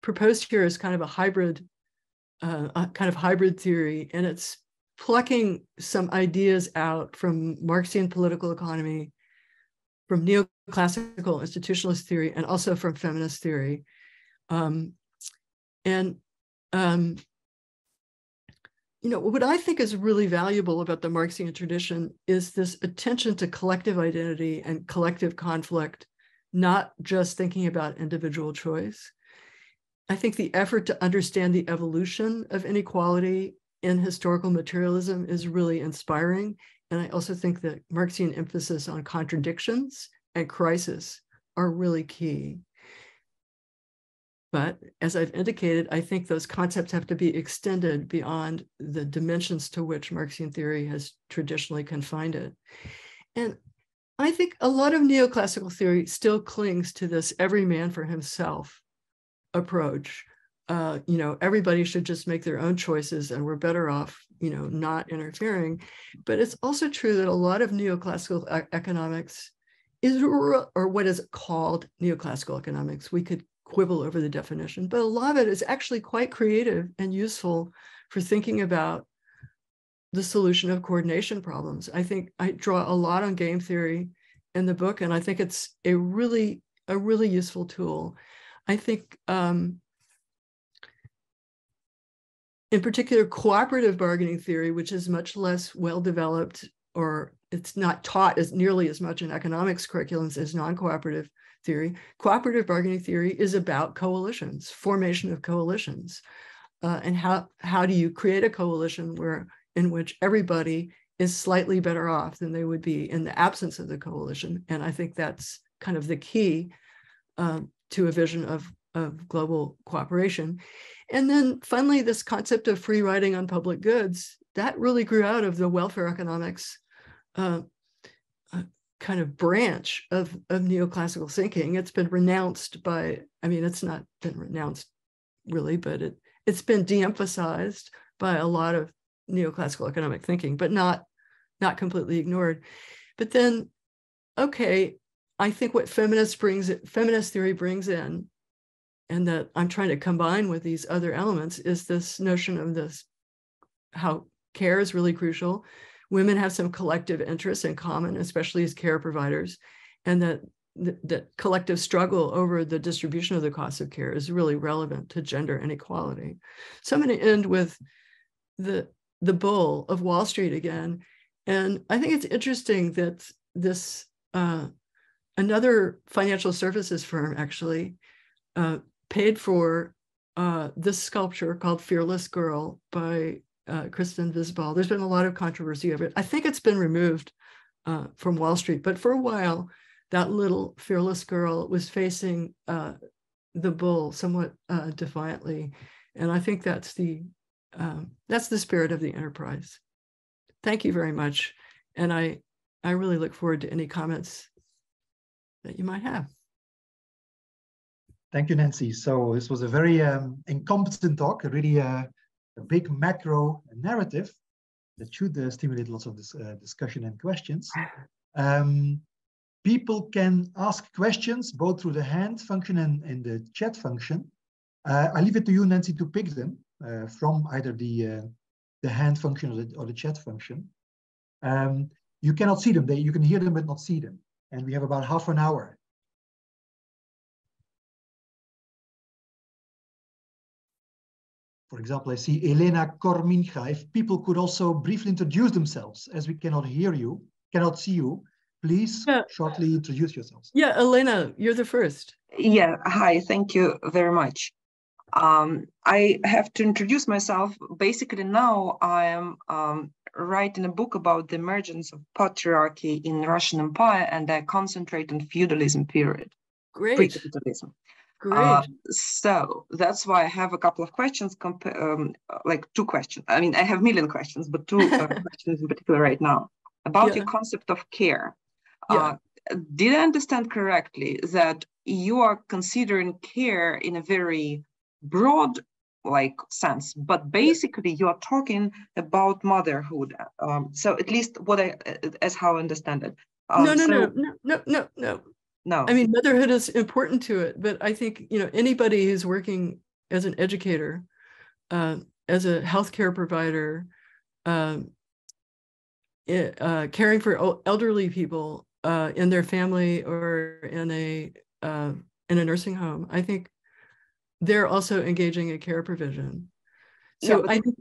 proposed here is kind of a hybrid, uh, a kind of hybrid theory, and it's plucking some ideas out from Marxian political economy, from neoclassical institutionalist theory, and also from feminist theory. Um, and, um, you know, what I think is really valuable about the Marxian tradition is this attention to collective identity and collective conflict, not just thinking about individual choice. I think the effort to understand the evolution of inequality in historical materialism is really inspiring. And I also think that Marxian emphasis on contradictions and crisis are really key. But as I've indicated, I think those concepts have to be extended beyond the dimensions to which Marxian theory has traditionally confined it. And I think a lot of neoclassical theory still clings to this every man for himself approach. Uh, you know, everybody should just make their own choices and we're better off, you know, not interfering. But it's also true that a lot of neoclassical economics is, or what is called neoclassical economics, we could quibble over the definition, but a lot of it is actually quite creative and useful for thinking about the solution of coordination problems. I think I draw a lot on game theory in the book, and I think it's a really, a really useful tool. I think, um, in particular, cooperative bargaining theory, which is much less well-developed, or it's not taught as nearly as much in economics curriculums as non-cooperative theory. Cooperative bargaining theory is about coalitions, formation of coalitions, uh, and how, how do you create a coalition where in which everybody is slightly better off than they would be in the absence of the coalition. And I think that's kind of the key um, to a vision of of global cooperation. And then finally, this concept of free riding on public goods, that really grew out of the welfare economics uh, uh, kind of branch of, of neoclassical thinking. It's been renounced by, I mean, it's not been renounced really, but it, it's been de-emphasized by a lot of neoclassical economic thinking, but not, not completely ignored. But then, okay, I think what feminist brings, feminist theory brings in, and that I'm trying to combine with these other elements, is this notion of this, how care is really crucial. women have some collective interests in common, especially as care providers, and that the collective struggle over the distribution of the cost of care is really relevant to gender inequality. So I'm going to end with the, the bull of Wall Street again. And I think it's interesting that this, uh, another financial services firm actually uh, paid for uh, this sculpture called Fearless Girl by uh, Kristen Visbal. There's been a lot of controversy over it. I think it's been removed uh, from Wall Street, but for a while, that little fearless girl was facing uh, the bull somewhat uh, defiantly. And I think that's the, um, that's the spirit of the enterprise. Thank you very much. And I, I really look forward to any comments that you might have. Thank you, Nancy. So this was a very um, encompassing talk, really uh, a big macro narrative that should uh, stimulate lots of this uh, discussion and questions. Um, People can ask questions both through the hand function and, and the chat function. Uh, I leave it to you, Nancy, to pick them uh, from either the, uh, the hand function or the, or the chat function. Um, you cannot see them. They, you can hear them, but not see them. And we have about half an hour. For example, I see Elena Korminka. If people could also briefly introduce themselves, as we cannot hear you, cannot see you. Please yeah. shortly introduce yourselves. Yeah, Elena, you're the first. Yeah, hi, thank you very much. Um, I have to introduce myself. Basically now I am um, writing a book about the emergence of patriarchy in the Russian Empire, and I concentrate on feudalism period. Great. Pre-capitalism. Great. Uh, so that's why I have a couple of questions, um, like two questions. I mean, I have a million questions, but two uh, questions in particular right now about yeah. your concept of care. Yeah. Uh, did I understand correctly that you are considering care in a very broad like sense, but basically you are talking about motherhood? Um, so at least what I, as how I understand it. Um, no, no, so, no, no, no, no, no, no. I mean, motherhood is important to it, but I think, you know, anybody who's working as an educator, uh, as a healthcare provider, um, uh, caring for elderly people, Uh, in their family or in a uh, in a nursing home, I think they're also engaging in care provision. So yeah, I think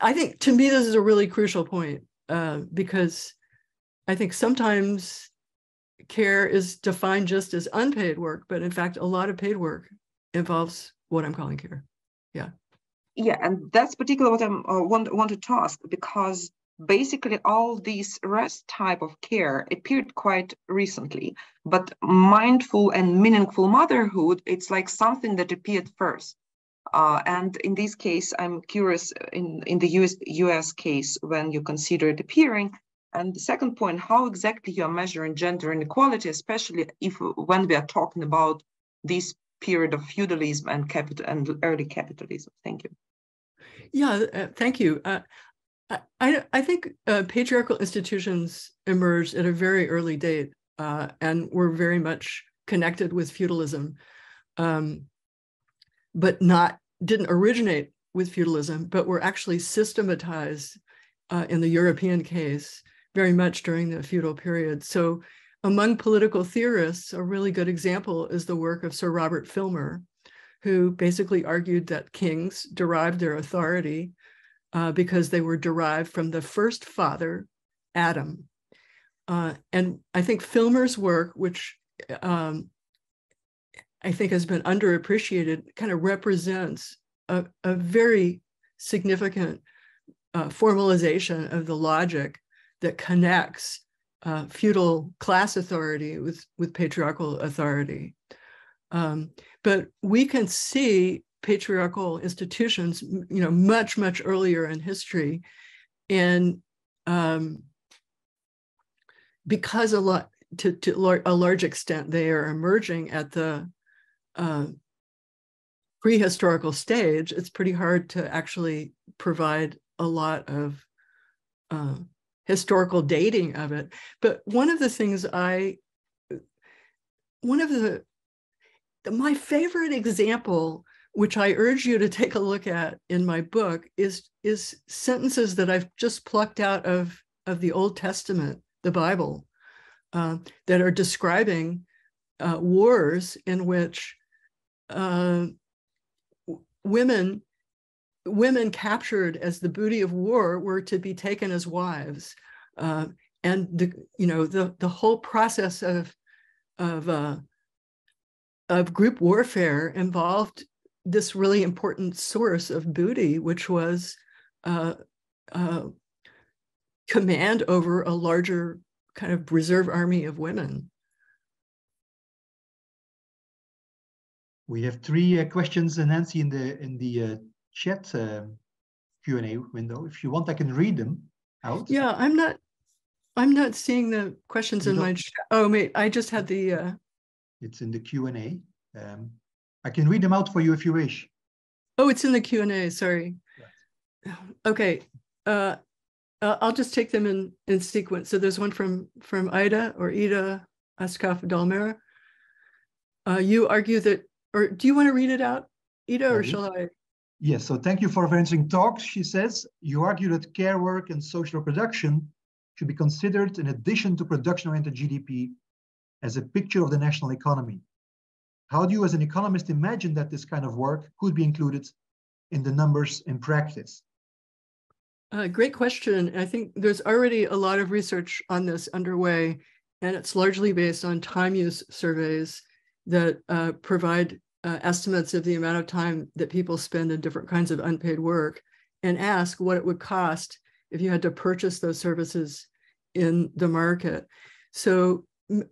I think to me this is a really crucial point uh, because I think sometimes care is defined just as unpaid work, but in fact a lot of paid work involves what I'm calling care. Yeah, yeah, and that's particularly what I'm uh, want wanted to ask, because basically all these rest type of care appeared quite recently, but mindful and meaningful motherhood, it's like something that appeared first. Uh, and in this case, I'm curious in, in the U S, U S case, when you consider it appearing. And the second point, how exactly you're measuring gender inequality, especially if when we are talking about this period of feudalism and capital and early capitalism. Thank you. Yeah, uh, thank you. Uh, I, I think uh, patriarchal institutions emerged at a very early date uh, and were very much connected with feudalism, um, but not didn't originate with feudalism, but were actually systematized uh, in the European case very much during the feudal period. So among political theorists, a really good example is the work of Sir Robert Filmer, who basically argued that kings derived their authority Uh, because they were derived from the first father, Adam. Uh, and I think Filmer's work, which um, I think has been underappreciated, kind of represents a, a very significant uh, formalization of the logic that connects uh, feudal class authority with, with patriarchal authority. Um, but we can see patriarchal institutions, you know, much, much earlier in history. And um, because a lot, to, to lar a large extent, they are emerging at the uh, prehistorical stage, it's pretty hard to actually provide a lot of uh, historical dating of it. But one of the things I, one of the, my favorite example, which I urge you to take a look at in my book, is, is sentences that I've just plucked out of of the Old Testament, the Bible, uh, that are describing uh, wars in which uh, women women captured as the booty of war were to be taken as wives, uh, and the you know the the whole process of of uh, of group warfare involved this really important source of booty, which was uh, uh, command over a larger kind of reserve army of women. We have three uh, questions, Nancy, in the in the uh, chat uh, Q and A window. If you want, I can read them out. Yeah, I'm not. I'm not seeing the questions you in don't... my chat. Oh, wait, I just had the. Uh... It's in the Q and A. Um, I can read them out for you if you wish. Oh, it's in the Q and A, sorry. Yes. Okay, uh, I'll just take them in, in sequence. So there's one from, from Ida or Ida Askaf-Dalmer. Uh, you argue that, or do you want to read it out, Ida, or yes. shall I? Yes, so thank you for a very interesting talk. She says, you argue that care work and social production should be considered in addition to production-oriented G D P as a picture of the national economy. How do you, as an economist, imagine that this kind of work could be included in the numbers in practice? Uh, great question. I think there's already a lot of research on this underway, and it's largely based on time use surveys that uh, provide uh, estimates of the amount of time that people spend in different kinds of unpaid work and ask what it would cost if you had to purchase those services in the market. So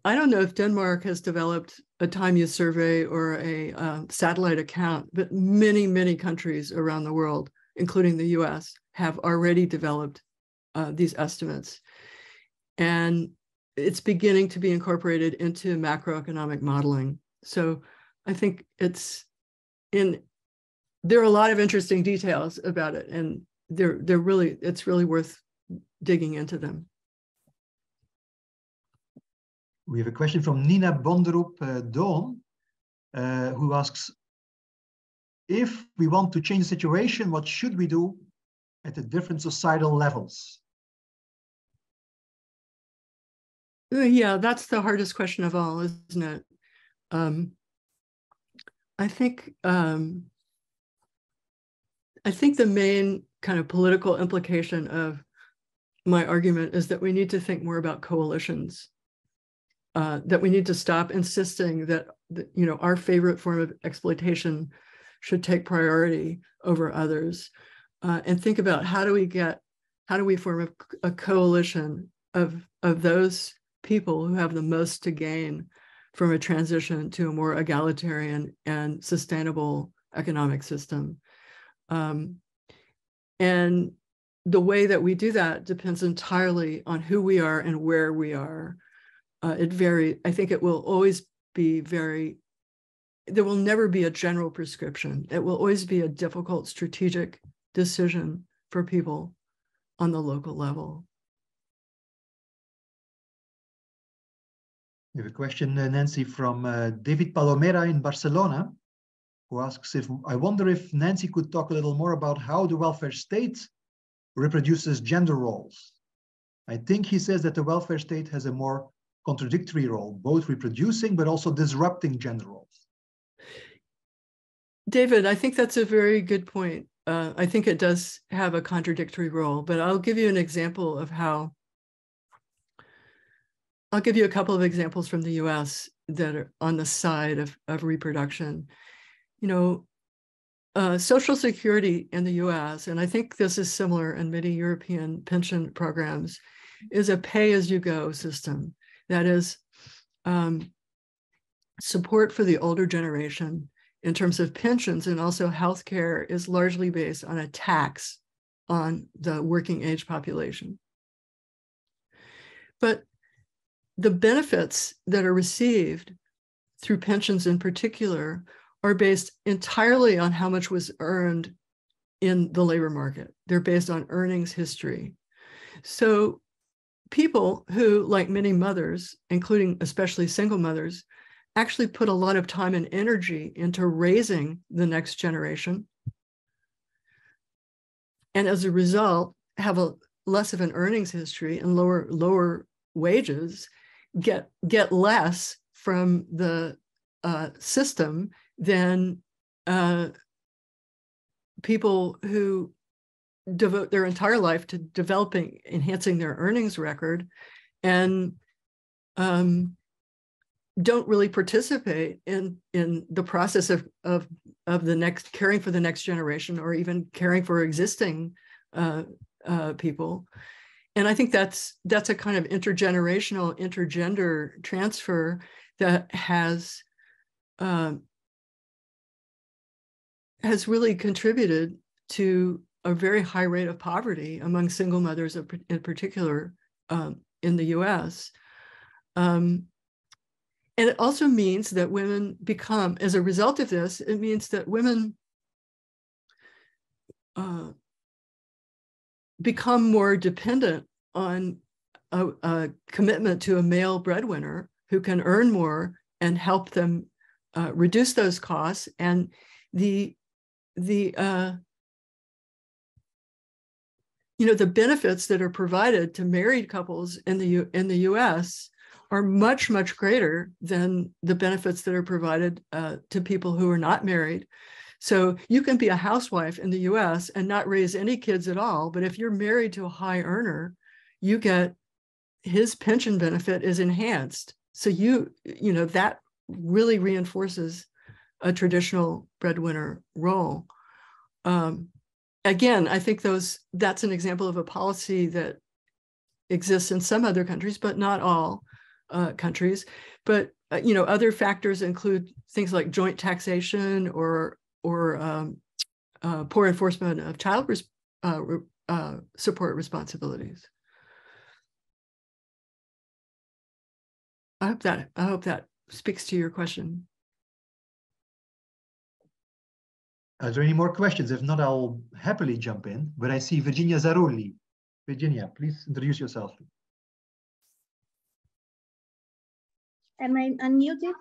I don't know if Denmark has developed a time use survey or a uh, satellite account, but many, many countries around the world, including the U S, have already developed uh, these estimates. And it's beginning to be incorporated into macroeconomic modeling. So I think it's in, there are a lot of interesting details about it, and they're, they're really, it's really worth digging into them. We have a question from Nina Bonderup uh, Doon, uh, who asks, if we want to change the situation, what should we do at the different societal levels? Yeah, that's the hardest question of all, isn't it? Um, I think um, I think the main kind of political implication of my argument is that we need to think more about coalitions. Uh, that we need to stop insisting that, that you know our favorite form of exploitation should take priority over others, uh, and think about how do we get how do we form a, a coalition of of those people who have the most to gain from a transition to a more egalitarian and sustainable economic system, um, and the way that we do that depends entirely on who we are and where we are. Uh, it very, I think it will always be very, there will never be a general prescription. It will always be a difficult strategic decision for people on the local level. We have a question, Nancy, from uh, David Palomera in Barcelona, who asks if, I wonder if Nancy could talk a little more about how the welfare state reproduces gender roles. I think he says that the welfare state has a more contradictory role, both reproducing but also disrupting gender roles. David, I think that's a very good point. Uh, I think it does have a contradictory role, but I'll give you an example of how, I'll give you a couple of examples from the U S that are on the side of, of reproduction. You know, uh, Social Security in the U S, and I think this is similar in many European pension programs, is a pay-as-you-go system. That is um, support for the older generation in terms of pensions and also healthcare is largely based on a tax on the working age population. But the benefits that are received through pensions in particular are based entirely on how much was earned in the labor market. They're based on earnings history. So people who, like many mothers, including especially single mothers, actually put a lot of time and energy into raising the next generation, and as a result, have a less of an earnings history and lower lower wages get get less from the uh, system than uh, people who devote their entire life to developing, enhancing their earnings record, and um, don't really participate in in the process of of of the next, caring for the next generation, or even caring for existing uh, uh, people. And I think that's that's a kind of intergenerational, intergender transfer that has uh, has really contributed to a very high rate of poverty among single mothers in particular um, in the U S. Um, and it also means that women become, as a result of this, it means that women uh, become more dependent on a, a commitment to a male breadwinner who can earn more and help them uh, reduce those costs. And the, the, uh, you know, the benefits that are provided to married couples in the U, in the U S are much, much greater than the benefits that are provided uh, to people who are not married. So you can be a housewife in the U S and not raise any kids at all, but if you're married to a high earner, you get, his pension benefit is enhanced. So you, you know, that really reinforces a traditional breadwinner role. Um, Again, I think those that's an example of a policy that exists in some other countries, but not all uh, countries. But uh, you know, other factors include things like joint taxation or or um, uh, poor enforcement of child res uh, re uh, support responsibilities. I hope that I hope that speaks to your question. Are there any more questions? If not, I'll happily jump in, but I see Virginia Zarulli. Virginia, please introduce yourself. Am I unmuted?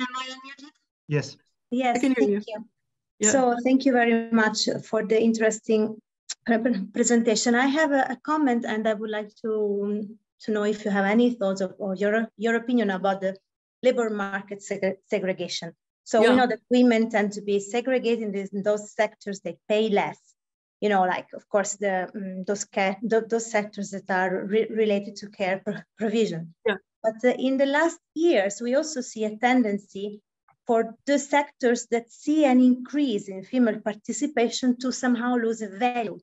Am I unmuted? Yes. Yes, I can hear thank you. you. Yeah. So thank you very much for the interesting presentation. I have a, a comment, and I would like to, to know if you have any thoughts of, or your, your opinion about the labor market seg segregation. So yeah. We know that women tend to be segregated in, these, in those sectors that pay less, you know, like, of course, the um, those care, th those sectors that are re related to care pro provision. Yeah. But uh, in the last years, we also see a tendency for the sectors that see an increase in female participation to somehow lose value.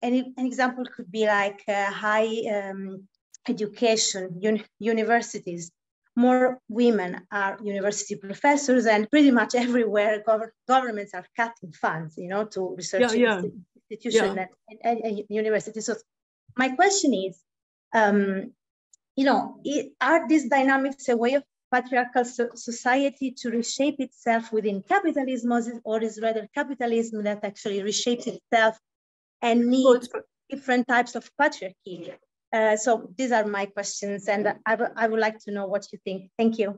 And it, an example could be like uh, high um, education, uni universities. More women are university professors, and pretty much everywhere gov governments are cutting funds, you know, to research yeah, yeah. institutions yeah. and, and, and universities. So my question is, um, you know, it, are these dynamics a way of patriarchal so society to reshape itself within capitalism, or is rather capitalism that actually reshapes itself and needs different types of patriarchy? Uh, so these are my questions, and I, I would like to know what you think. Thank you.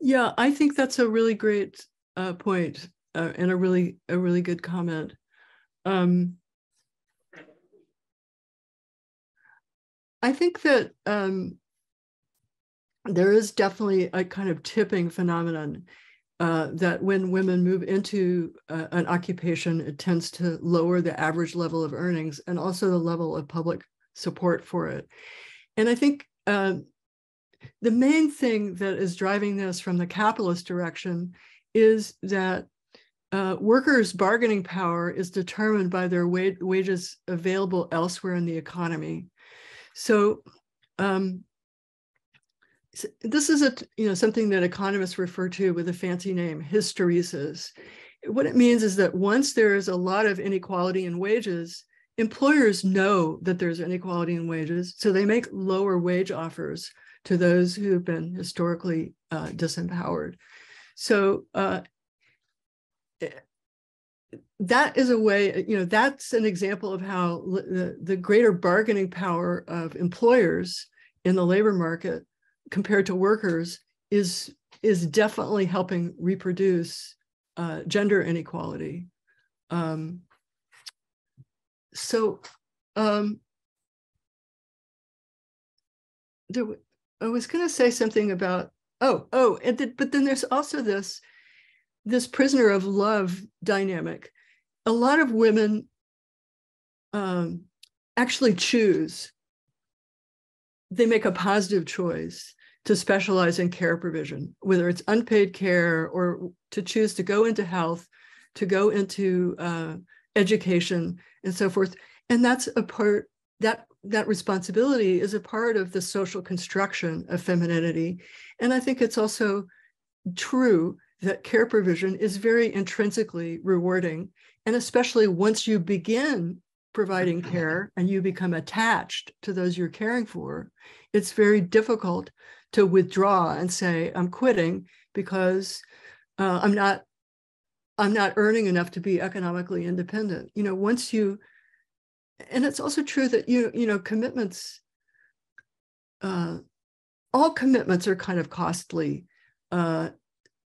Yeah, I think that's a really great uh, point uh, and a really a really good comment. Um, I think that um, there is definitely a kind of tipping phenomenon uh, that when women move into uh, an occupation, it tends to lower the average level of earnings and also the level of public support for it. And I think uh, the main thing that is driving this from the capitalist direction is that uh, workers' bargaining power is determined by their wa wages available elsewhere in the economy. So um, this is a you know something that economists refer to with a fancy name, hysteresis. What it means is that once there is a lot of inequality in wages, employers know that there's inequality in wages, so they make lower wage offers to those who've been historically uh, disempowered. So uh, that is a way, you know, that's an example of how the, the greater bargaining power of employers in the labor market compared to workers is, is definitely helping reproduce uh, gender inequality. Um, So Um, there, I was going to say something about, oh, oh, and th- but then there's also this, this prisoner of love dynamic. A lot of women um, actually choose, they make a positive choice to specialize in care provision, whether it's unpaid care or to choose to go into health, to go into uh, education and so forth. And that's a part, that that responsibility is a part of the social construction of femininity. And I think it's also true that care provision is very intrinsically rewarding. And especially once you begin providing care and you become attached to those you're caring for, it's very difficult to withdraw and say, I'm quitting because uh, I'm not I'm not earning enough to be economically independent. You know, once you, and it's also true that, you, you know, commitments, uh, all commitments are kind of costly uh,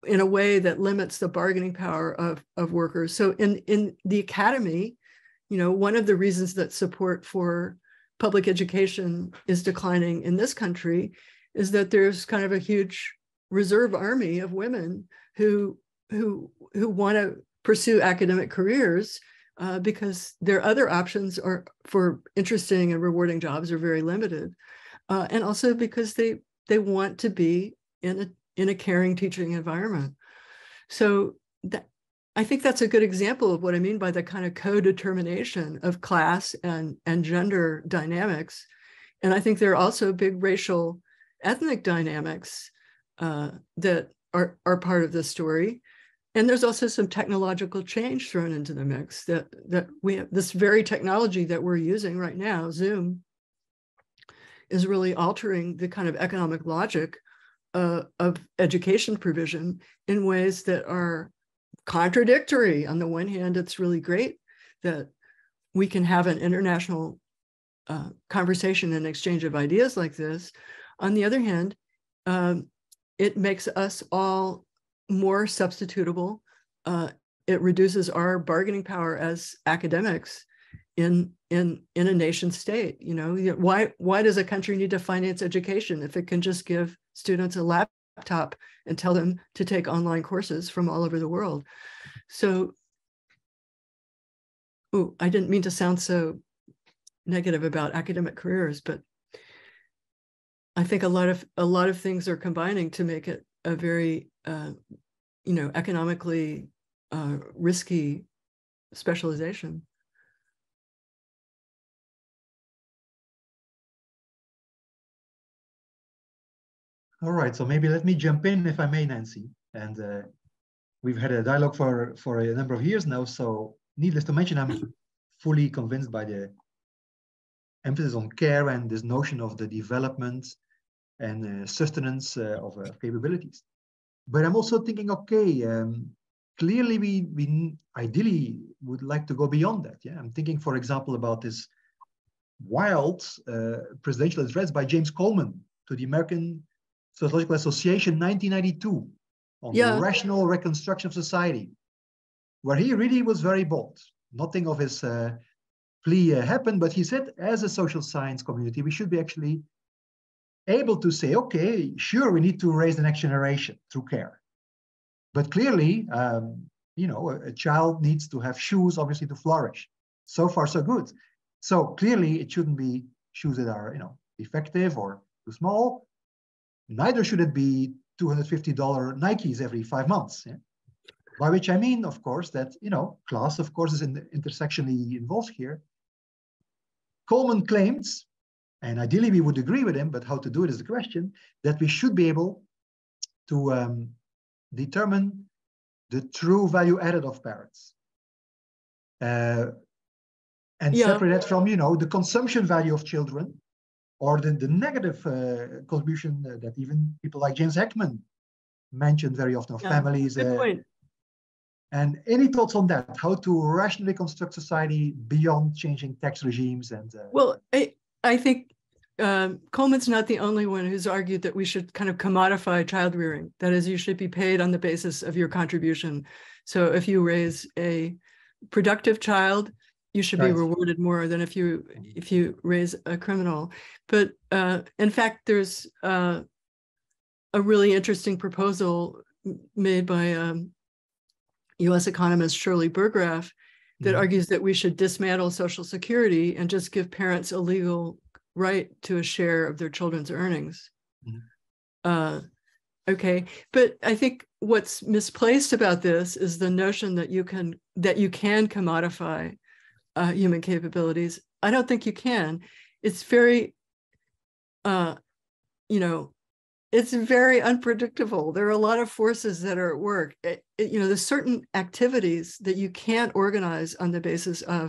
in a way that limits the bargaining power of, of workers. So in, in the academy, you know, one of the reasons that support for public education is declining in this country is that there's kind of a huge reserve army of women who who who want to pursue academic careers uh, because their other options are for interesting and rewarding jobs are very limited. Uh, and also because they they want to be in a in a caring teaching environment. So that, I think that's a good example of what I mean by the kind of co-determination of class and, and gender dynamics. And I think there are also big racial, ethnic dynamics uh, that are, are part of this story. And there's also some technological change thrown into the mix that, that we have. This very technology that we're using right now, Zoom, is really altering the kind of economic logic uh, of education provision in ways that are contradictory. On the one hand, it's really great that we can have an international uh, conversation and exchange of ideas like this. On the other hand, um, it makes us all more substitutable. Uh, it reduces our bargaining power as academics in in in a nation state. You know, why why does a country need to finance education if it can just give students a laptop and tell them to take online courses from all over the world? So, oh, I didn't mean to sound so negative about academic careers, but I think a lot of a lot of things are combining to make it a very, uh, you know, economically uh, risky specialization. All right, so maybe let me jump in, if I may, Nancy. And uh, we've had a dialogue for for a number of years now, so needless to mention, I'm fully convinced by the emphasis on care and this notion of the development and uh, sustenance uh, of uh, capabilities. But I'm also thinking, okay, um, clearly we, we ideally would like to go beyond that. Yeah, I'm thinking, for example, about this wild uh, presidential address by James Coleman to the American Sociological Association, nineteen ninety-two, on yeah. the rational reconstruction of society, where he really was very bold. Nothing of his uh, plea uh, happened, but he said, as a social science community, we should be actually able to say, okay, sure, we need to raise the next generation through care. But clearly, um, you know, a, a child needs to have shoes, obviously, to flourish. So far, so good. So clearly, it shouldn't be shoes that are, you know, defective or too small. Neither should it be two hundred fifty dollar Nikes every five months. Yeah? By which I mean, of course, that, you know, class, of course, is in, intersectionally involved here. Coleman claims, and ideally we would agree with him, but how to do it is the question, that we should be able to um, determine the true value added of parents. Uh, and yeah. separate that from, you know, the consumption value of children, or the, the negative uh, contribution uh, that even people like James Heckman mentioned very often of yeah, families. Good uh, point. And any thoughts on that? How to rationally construct society beyond changing tax regimes? And uh, well, I, I think Um, Coleman's not the only one who's argued that we should kind of commodify child rearing. That is, you should be paid on the basis of your contribution. So if you raise a productive child, you should be rewarded more than if you if you raise a criminal. But uh, in fact, there's uh, a really interesting proposal made by um, U S economist Shirley Burggraf that mm-hmm. argues that we should dismantle Social Security and just give parents a legal right to a share of their children's earnings. Mm-hmm. uh, okay, but I think what's misplaced about this is the notion that you can that you can commodify Uh, human capabilities. I don't think you can. It's very, uh, you know, it's very unpredictable. There are a lot of forces that are at work. It, it, you know, there's certain activities that you can't organize on the basis of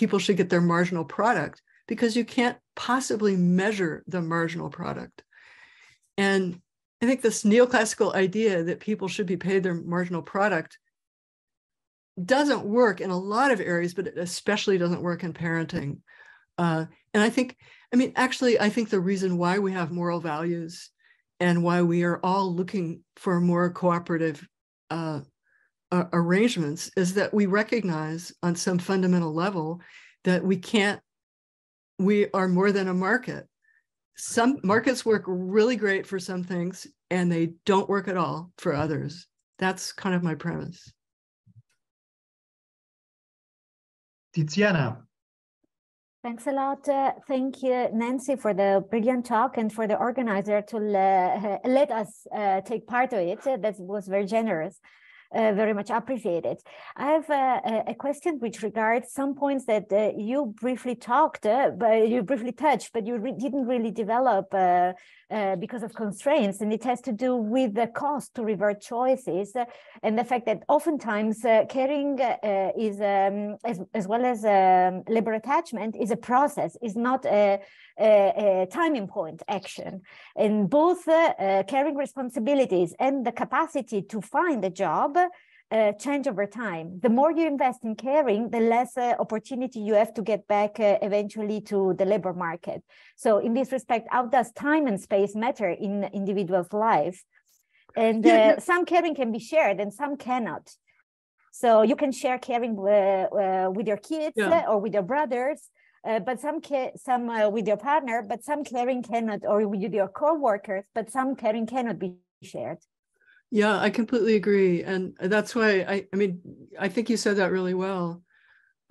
people should get their marginal product, because you can't possibly measure the marginal product. And I think this neoclassical idea that people should be paid their marginal product doesn't work in a lot of areas, but it especially doesn't work in parenting. Uh, and I think, I mean, actually, I think the reason why we have moral values and why we are all looking for more cooperative uh, uh, arrangements is that we recognize on some fundamental level that we can't, we are more than a market. Some markets work really great for some things and they don't work at all for others. That's kind of my premise. Tiziana. Thanks a lot. Uh, thank you, Nancy, for the brilliant talk and for the organizer to le let us uh, take part of it. That was very generous. Uh, very much appreciated. I have uh, a question which regards some points that uh, you briefly talked, uh, but you briefly touched, but you re didn't really develop uh, uh, because of constraints. And it has to do with the cost to revert choices uh, and the fact that oftentimes uh, caring uh, is, um, as, as well as um, labor attachment, is a process, is not a, a, a timing point action. And both uh, uh, caring responsibilities and the capacity to find a job Uh, change over time. The more you invest in caring, the less uh, opportunity you have to get back uh, eventually to the labor market. So in this respect, how does time and space matter in individuals' life? And uh, yeah, yeah. some caring can be shared and some cannot. So you can share caring uh, uh, with your kids yeah. or with your brothers, uh, but some, some uh, with your partner, but some caring cannot, or with your co-workers, but some caring cannot be shared. Yeah, I completely agree. And that's why, I, I mean, I think you said that really well.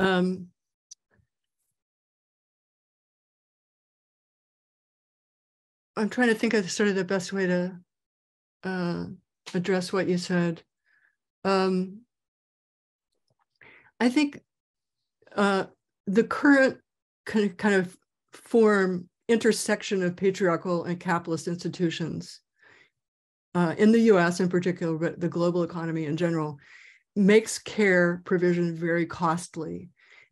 Um, I'm trying to think of sort of the best way to uh, address what you said. Um, I think uh, the current kind of, kind of form, intersection of patriarchal and capitalist institutions, Uh, in the U S in particular, but the global economy in general, makes care provision very costly.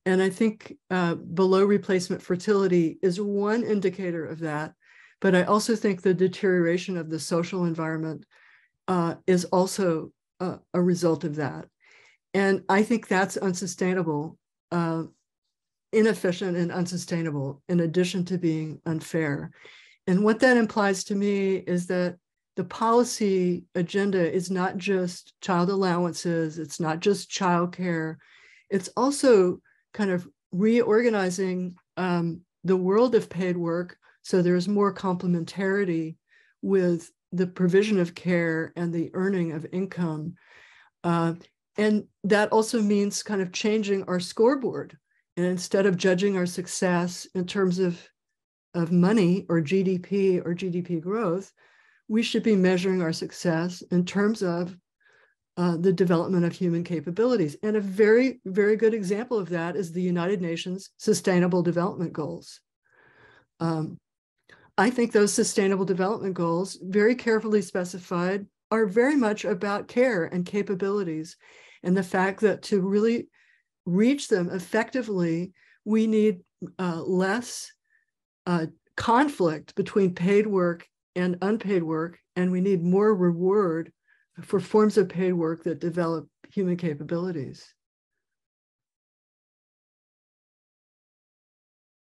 And I think uh, below replacement fertility is one indicator of that. But I also think the deterioration of the social environment uh, is also a, a result of that. And I think that's unsustainable, uh, inefficient and unsustainable, in addition to being unfair. And what that implies to me is that the policy agenda is not just child allowances, it's not just childcare, it's also kind of reorganizing um, the world of paid work so there's more complementarity with the provision of care and the earning of income. Uh, and that also means kind of changing our scoreboard. And instead of judging our success in terms of, of money or G D P or G D P growth, we should be measuring our success in terms of uh, the development of human capabilities. And a very, very good example of that is the United Nations Sustainable Development Goals. Um, I think those Sustainable Development Goals, very carefully specified, are very much about care and capabilities, and the fact that to really reach them effectively, we need uh, less uh, conflict between paid work and unpaid work, and we need more reward for forms of paid work that develop human capabilities.